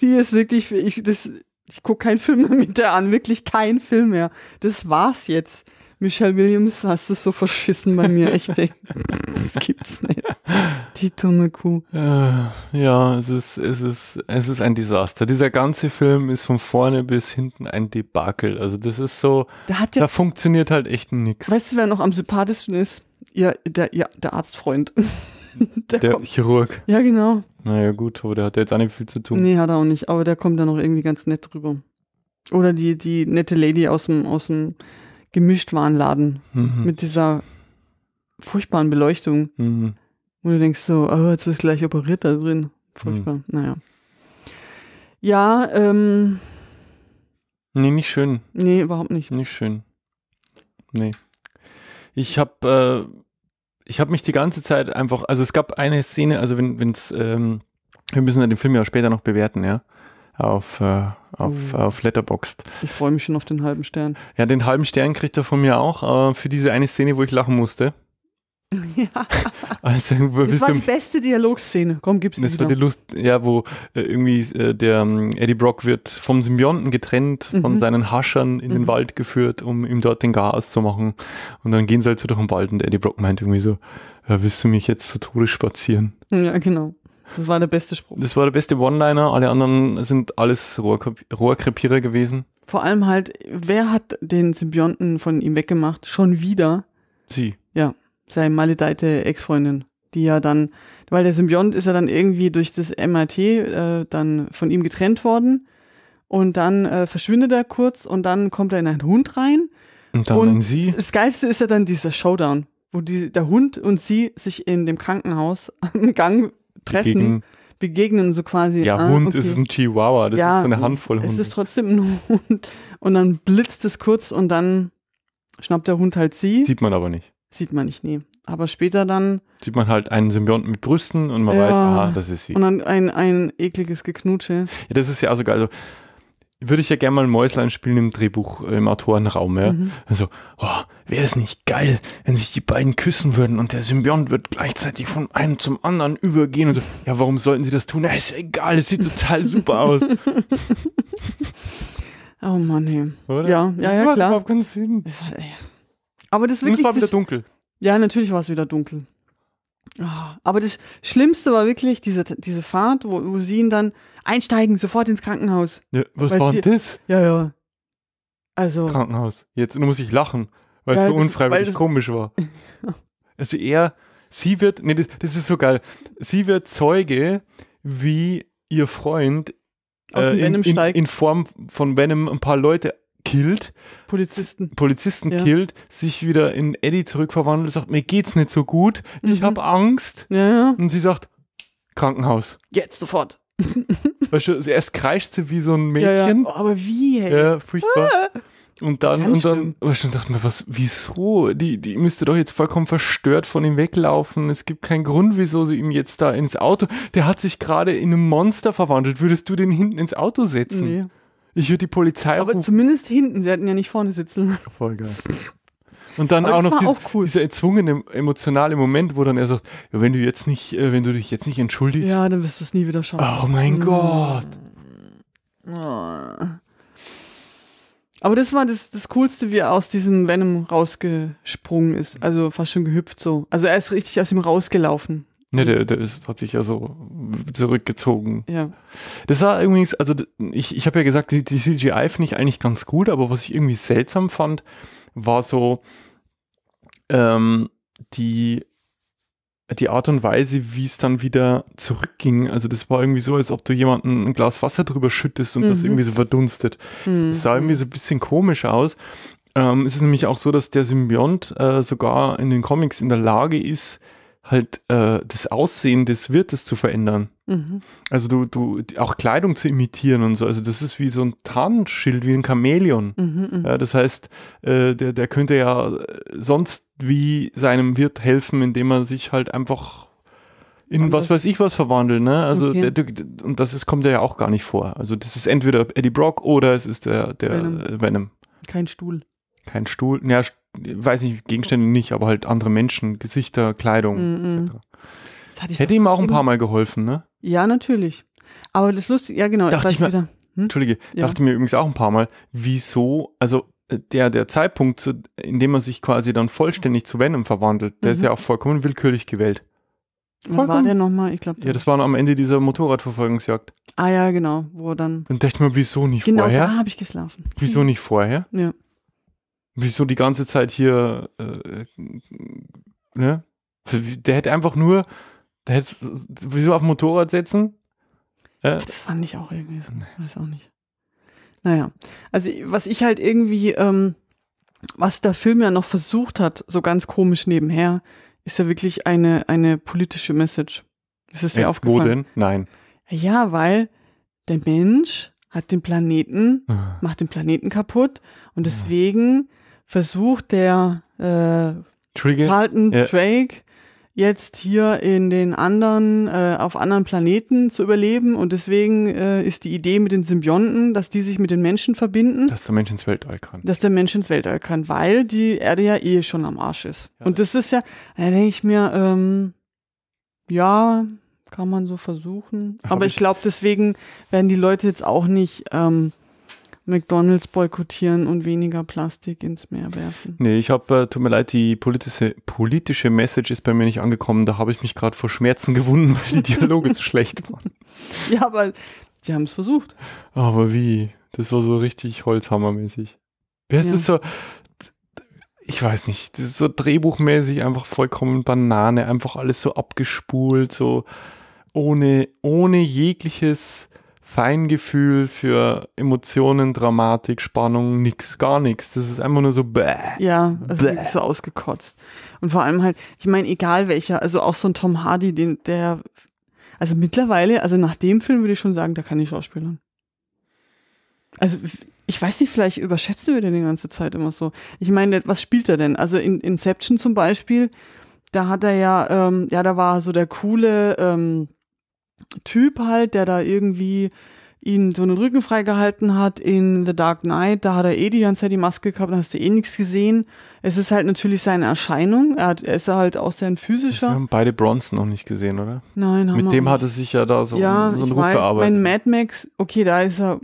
Die ist wirklich, ich gucke keinen Film mehr mit der an, wirklich keinen Film mehr. Das war's jetzt. Michelle Williams, hast du so verschissen bei mir. Ich denke, das gibt's nicht. Die dumme Kuh. Ja, es ist ein Desaster. Dieser ganze Film ist von vorne bis hinten ein Debakel. Also das ist so, da funktioniert halt echt nichts. Weißt du, wer noch am sympathischsten ist? Der Arztfreund. Der kommt, Chirurg. Ja, genau. Naja, gut, aber der hat ja jetzt auch nicht viel zu tun. Nee, hat er auch nicht, aber der kommt da noch irgendwie ganz nett drüber. Oder die nette Lady aus dem Gemischtwarenladen mit dieser furchtbaren Beleuchtung. Mhm. Wo du denkst so, oh, jetzt wirst du gleich operiert da drin. Furchtbar, naja. Ja, nee, nicht schön. Nee, überhaupt nicht. Nicht schön. Nee. Ich habe mich die ganze Zeit einfach, also es gab eine Szene, also wir müssen ja den Film ja später noch bewerten, ja, auf Letterboxd. Ich freue mich schon auf den halben Stern. Ja, den halben Stern kriegt er von mir auch, für diese eine Szene, wo ich lachen musste. Ja. Also, das war die beste Dialogszene. Komm, gib's das wieder. War die Lust, ja, wo irgendwie der Eddie Brock wird vom Symbionten getrennt, von seinen Haschern in den Wald geführt, um ihm dort den Gas zu machen. Und dann gehen sie halt so durch den Wald und Eddie Brock meint irgendwie so, ja, willst du mich jetzt zu Tode spazieren? Ja, genau. Das war der beste Spruch. Das war der beste One-Liner. Alle anderen sind alles Rohrkrepierer gewesen. Vor allem halt, wer hat den Symbionten von ihm weggemacht? Schon wieder? Sie. Ja. Seine maledeite Ex-Freundin, die ja dann, weil der Symbiont ist ja dann irgendwie durch das MIT dann von ihm getrennt worden und dann verschwindet er kurz und dann kommt er in einen Hund rein. Und dann und sie. Das Geilste ist ja dann dieser Showdown, wo der Hund und sie sich in dem Krankenhaus am Gang treffen, begegnen so quasi. Ja, Hund okay. Ist ein Chihuahua, das ja, ist eine Handvoll Hunde. Es ist trotzdem ein Hund und dann blitzt es kurz und dann schnappt der Hund halt sie. Sieht man aber nicht. Sieht man nicht, nee. Aber später dann... Sieht man halt einen Symbionten mit Brüsten und man weiß, aha, das ist sie. Und dann ein ekliges Geknutsche. Ja, das ist ja auch so geil. Also, würde ich ja gerne mal ein Mäuslein spielen im Drehbuch, im Autorenraum. Ja? Also, oh, wäre es nicht geil, wenn sich die beiden küssen würden und der Symbiont wird gleichzeitig von einem zum anderen übergehen. Und so, ja, warum sollten sie das tun? Ja, ist ja egal, es sieht total super aus. Oh Mann, hey. Oder? Ja, ja, ja, klar. Überhaupt keinen Sinn. Das hat, ja. Aber das wirklich, und es war wieder dunkel. Ja, natürlich war es wieder dunkel. Oh, aber das Schlimmste war wirklich diese Fahrt, wo sie ihn dann einsteigen, sofort ins Krankenhaus. Ja, was war denn das? Ja, ja. Also. Krankenhaus. Jetzt muss ich lachen, weil es so unfreiwillig komisch war. Also sie wird, nee, das ist so geil. Sie wird Zeuge, wie ihr Freund in Form von Venom ein paar Leute killt, Polizisten ja. Killt, sich wieder in Eddie zurückverwandelt, sagt, mir geht's nicht so gut, ich habe Angst. Ja, ja. Und sie sagt, Krankenhaus. Jetzt sofort. Weißt du, also erst kreischt sie wie so ein Mädchen. Ja, ja. Oh, aber wie? Hey. Ja, furchtbar. Ah. Und dann weißt du, dachte mir, was, wieso? Die müsste doch jetzt vollkommen verstört von ihm weglaufen. Es gibt keinen Grund, wieso sie ihm jetzt da ins Auto, der hat sich gerade in ein Monster verwandelt. Würdest du den hinten ins Auto setzen? Nee. Ich würde die Polizei rufen. Aber zumindest hinten, sie hatten ja nicht vorne sitzen. Voll geil. Und dann auch noch dieser erzwungene emotionale Moment, wo dann er sagt, ja, wenn du dich jetzt nicht entschuldigst. Ja, dann wirst du es nie wieder schaffen. Oh mein Gott. Aber das war das Coolste, wie er aus diesem Venom rausgesprungen ist. Also fast schon gehüpft so. Also er ist richtig aus ihm rausgelaufen. Ne, hat sich ja so zurückgezogen. Ja. Das war übrigens, also ich habe ja gesagt, die CGI finde ich eigentlich ganz gut, aber was ich irgendwie seltsam fand, war so die Art und Weise, wie es dann wieder zurückging. Also das war irgendwie so, als ob du jemanden ein Glas Wasser drüber schüttest und das irgendwie so verdunstet. Das sah irgendwie so ein bisschen komisch aus. Es ist nämlich auch so, dass der Symbiont sogar in den Comics in der Lage ist, halt das Aussehen des Wirtes zu verändern. Also auch Kleidung zu imitieren und so. Also das ist wie so ein Tarnschild, wie ein Chamäleon. Ja, das heißt, der könnte ja sonst wie seinem Wirt helfen, indem er sich halt einfach in was weiß ich was verwandelt. Ne? Also okay. Und das kommt ja auch gar nicht vor. Also das ist entweder Eddie Brock oder es ist der Venom. Kein Stuhl. Kein Stuhl, ja, weiß nicht, Gegenstände nicht, aber halt andere Menschen, Gesichter, Kleidung, etc. Das hätte ihm auch ein paar Mal geholfen, ne? Ja, natürlich. Aber das Lustige, ja genau. Dachte ich mir übrigens auch ein paar Mal, wieso, also der Zeitpunkt, in dem er sich quasi dann vollständig zu Venom verwandelt, der ist ja auch vollkommen willkürlich gewählt. Wann war der nochmal? Ich glaube, ja, das war am Ende dieser Motorradverfolgungsjagd. Ah ja, genau, wo er dann... Dann dachte ich mir, wieso nicht vorher? Genau, da habe ich geschlafen. Wieso nicht vorher? Ja. Wieso die ganze Zeit hier, ne? Der hätte einfach nur, wieso auf Motorrad setzen? Das fand ich auch irgendwie so, weiß auch nicht. Naja, also was ich halt irgendwie, was der Film ja noch versucht hat, so ganz komisch nebenher, ist ja wirklich eine politische Message. Ist das dir aufgefallen? Wo denn? Nein. Ja, weil der Mensch hat den Planeten, macht den Planeten kaputt und deswegen versucht der Carlton Drake jetzt hier in den anderen, auf anderen Planeten zu überleben und deswegen ist die Idee mit den Symbionten, dass die sich mit den Menschen verbinden. Dass der Mensch ins Weltall kann. Dass der Mensch ins Weltall kann, weil die Erde ja eh schon am Arsch ist. Ja, und das ist ja, da denke ich mir, ja, kann man so versuchen. Aber ich glaube, deswegen werden die Leute jetzt auch nicht McDonalds boykottieren und weniger Plastik ins Meer werfen. Nee, ich habe, tut mir leid, die politische Message ist bei mir nicht angekommen. Da habe ich mich gerade vor Schmerzen gewunden, weil die Dialoge zu schlecht waren. Ja, aber sie haben es versucht. Aber wie? Das war so richtig holzhammermäßig. Wer ist das so? Ich weiß nicht. Das ist so drehbuchmäßig einfach vollkommen Banane. Einfach alles so abgespult, so ohne jegliches Feingefühl für Emotionen, Dramatik, Spannung, nix, gar nichts. Das ist einfach nur so bäh. Ja, also wirklich so ausgekotzt. Und vor allem halt, ich meine, egal welcher, also auch so ein Tom Hardy, der, also mittlerweile, also nach dem Film würde ich schon sagen, da kann ich Schauspielern. Also ich weiß nicht, vielleicht überschätzen wir den die ganze Zeit immer so. Ich meine, was spielt er denn? Also in Inception zum Beispiel, da hat er ja, da war so der coole, Typ halt, der da irgendwie ihn so den Rücken freigehalten hat in The Dark Knight, da hat er eh die ganze Zeit die Maske gehabt, da hast du eh nichts gesehen. Es ist halt natürlich seine Erscheinung, er ist halt auch sehr ein physischer. Wir haben beide Bronson noch nicht gesehen, oder? Nein, haben wir. Mit dem hat er sich ja da so einen Ruf erarbeitet. Bei Mad Max, okay, da ist er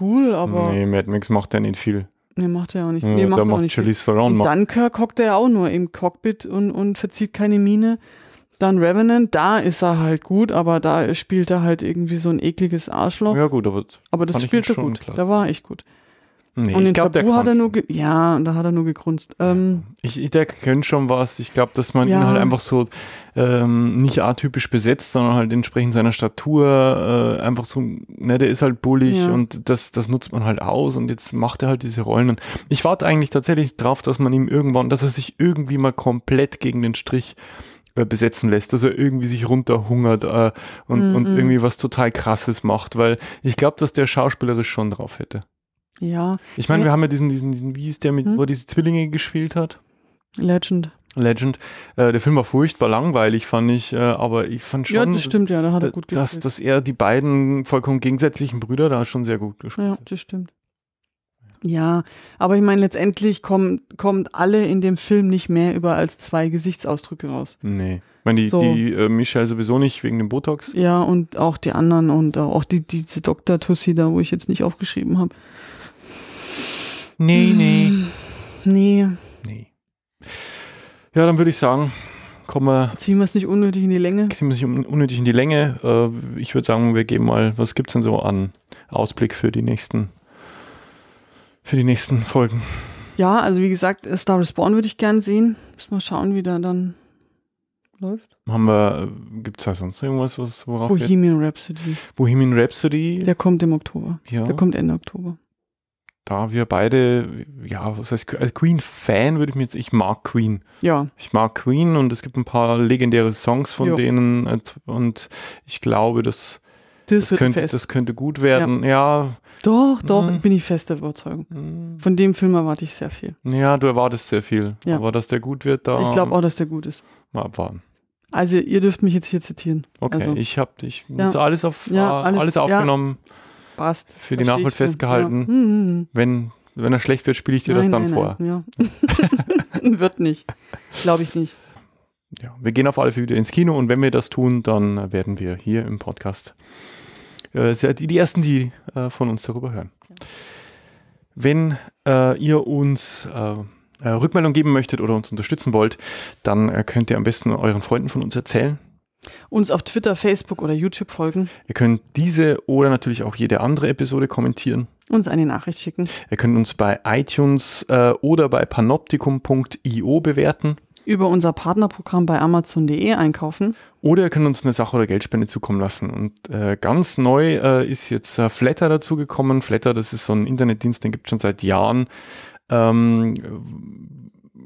cool, aber... Nee, Mad Max macht ja nicht viel. Nee, macht er auch nicht. Nee, macht er auch nicht viel. In Dunkirk hockt er ja auch nur im Cockpit und verzieht keine Miene. Dann Revenant, da ist er halt gut, aber da spielt er halt irgendwie so ein ekliges Arschloch. Ja gut, aber das spielt er gut. Klasse. Da war echt gut. Nee, und ich glaube, der hat er nur da hat er nur gegrunzt. Der kennt schon was. Ich glaube, dass man ihn halt einfach so nicht atypisch besetzt, sondern halt entsprechend seiner Statur einfach so, ne, der ist halt bullig und das nutzt man halt aus und jetzt macht er halt diese Rollen. Und ich warte eigentlich tatsächlich drauf, dass man ihm irgendwann, dass er sich irgendwie mal komplett gegen den Strich besetzen lässt, dass er irgendwie sich runterhungert und irgendwie was total Krasses macht, weil ich glaube, dass der schauspielerisch schon drauf hätte. Ja. Ich meine, wir haben ja diesen wie ist der, mit, wo er diese Zwillinge gespielt hat? Legend. Der Film war furchtbar langweilig, fand ich, aber ich fand schon... Ja, das stimmt, ja, da hat er gut gespielt. Dass er die beiden vollkommen gegensätzlichen Brüder da schon sehr gut gespielt hat. Ja, das stimmt. Ja, aber ich meine, letztendlich kommt alle in dem Film nicht mehr über als zwei Gesichtsausdrücke raus. Nee. Ich meine, die Michelle sowieso nicht, wegen dem Botox. Ja, und auch die anderen und auch diese Dr. Tussi da, wo ich jetzt nicht aufgeschrieben habe. Nee. Ja, dann würde ich sagen, ziehen wir es nicht unnötig in die Länge? Ziehen wir es nicht unnötig in die Länge. Ich würde sagen, wir geben mal, was gibt es denn so an Ausblick für die nächsten... Für die nächsten Folgen. Ja, also wie gesagt, A Star is Born würde ich gern sehen. Müssen wir schauen, wie der dann läuft. Gibt es da sonst irgendwas, worauf Bohemian Rhapsody. Bohemian Rhapsody. Der kommt im Oktober. Ja. Der kommt Ende Oktober. Da wir beide, ja, was heißt, als Queen-Fan würde ich mir jetzt, ich mag Queen. Ja. Ich mag Queen und es gibt ein paar legendäre Songs von denen und ich glaube, dass... Das könnte gut werden, ja. Doch, bin ich fest der Überzeugung. Von dem Film erwarte ich sehr viel. Ja, du erwartest sehr viel. Ja. Aber dass der gut wird, da... Ich glaube auch, dass der gut ist. Mal abwarten. Also, ihr dürft mich jetzt hier zitieren. Okay, also, ich habe alles aufgenommen. Ja. Passt. Für die Nachwelt festgehalten. Ja. Wenn er schlecht wird, spiele ich dir das dann vor. Ja. Wird nicht. Glaube ich nicht. Ja, wir gehen auf alle Fälle wieder ins Kino und wenn wir das tun, dann werden wir hier im Podcast die Ersten, die von uns darüber hören. Ja. Wenn ihr uns Rückmeldung geben möchtet oder uns unterstützen wollt, dann könnt ihr am besten euren Freunden von uns erzählen. Uns auf Twitter, Facebook oder YouTube folgen. Ihr könnt diese oder natürlich auch jede andere Episode kommentieren. Uns eine Nachricht schicken. Ihr könnt uns bei iTunes oder bei panoptikum.io bewerten. Über unser Partnerprogramm bei Amazon.de einkaufen. Oder ihr könnt uns eine Sache oder Geldspende zukommen lassen. Und ganz neu ist jetzt Flatter dazu gekommen. Flatter, das ist so ein Internetdienst, den gibt es schon seit Jahren.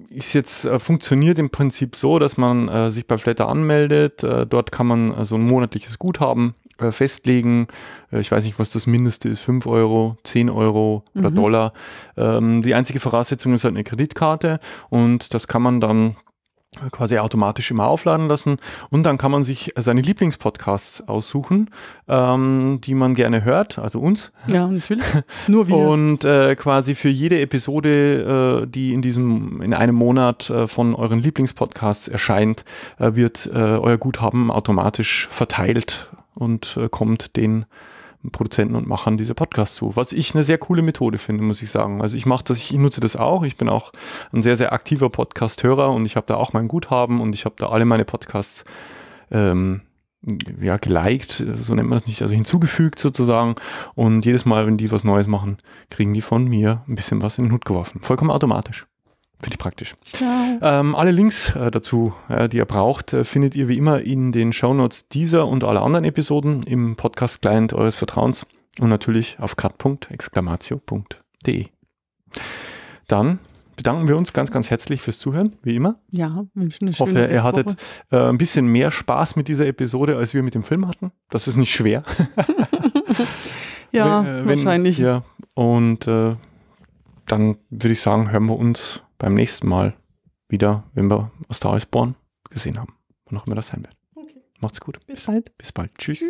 Ist jetzt funktioniert im Prinzip so, dass man sich bei Flatter anmeldet. Dort kann man so ein monatliches Guthaben festlegen. Ich weiß nicht, was das Mindeste ist, 5 Euro, 10 Euro oder $. Die einzige Voraussetzung ist halt eine Kreditkarte und das kann man dann quasi automatisch immer aufladen lassen und dann kann man sich seine Lieblingspodcasts aussuchen, die man gerne hört, also uns. Ja, natürlich. Nur wir. Und quasi für jede Episode, die in einem Monat von euren Lieblingspodcasts erscheint, wird euer Guthaben automatisch verteilt und kommt den Produzenten und Machern dieser Podcasts zu. Was ich eine sehr coole Methode finde, muss ich sagen. Also ich nutze das auch. Ich bin auch ein sehr, sehr aktiver Podcast-Hörer und ich habe da auch mein Guthaben und ich habe da alle meine Podcasts ja, geliked, so nennt man das nicht, also hinzugefügt sozusagen. Und jedes Mal, wenn die was Neues machen, kriegen die von mir ein bisschen was in den Hut geworfen. Vollkommen automatisch. Finde ich praktisch. Ja. Alle Links dazu, die ihr braucht, findet ihr wie immer in den Shownotes dieser und aller anderen Episoden im Podcast-Client eures Vertrauens und natürlich auf cut.exclamatio.de. Dann bedanken wir uns ganz, ganz herzlich fürs Zuhören, wie immer. Ja, wünschen eine schöne Woche. Ich hoffe, ihr hattet ein bisschen mehr Spaß mit dieser Episode, als wir mit dem Film hatten. Das ist nicht schwer. Ja, wahrscheinlich. Ja, und dann würde ich sagen, hören wir uns beim nächsten Mal wieder, wenn wir A Star is Born gesehen haben. Wann auch immer das sein wird. Okay. Macht's gut. Bis bald. Tschüss.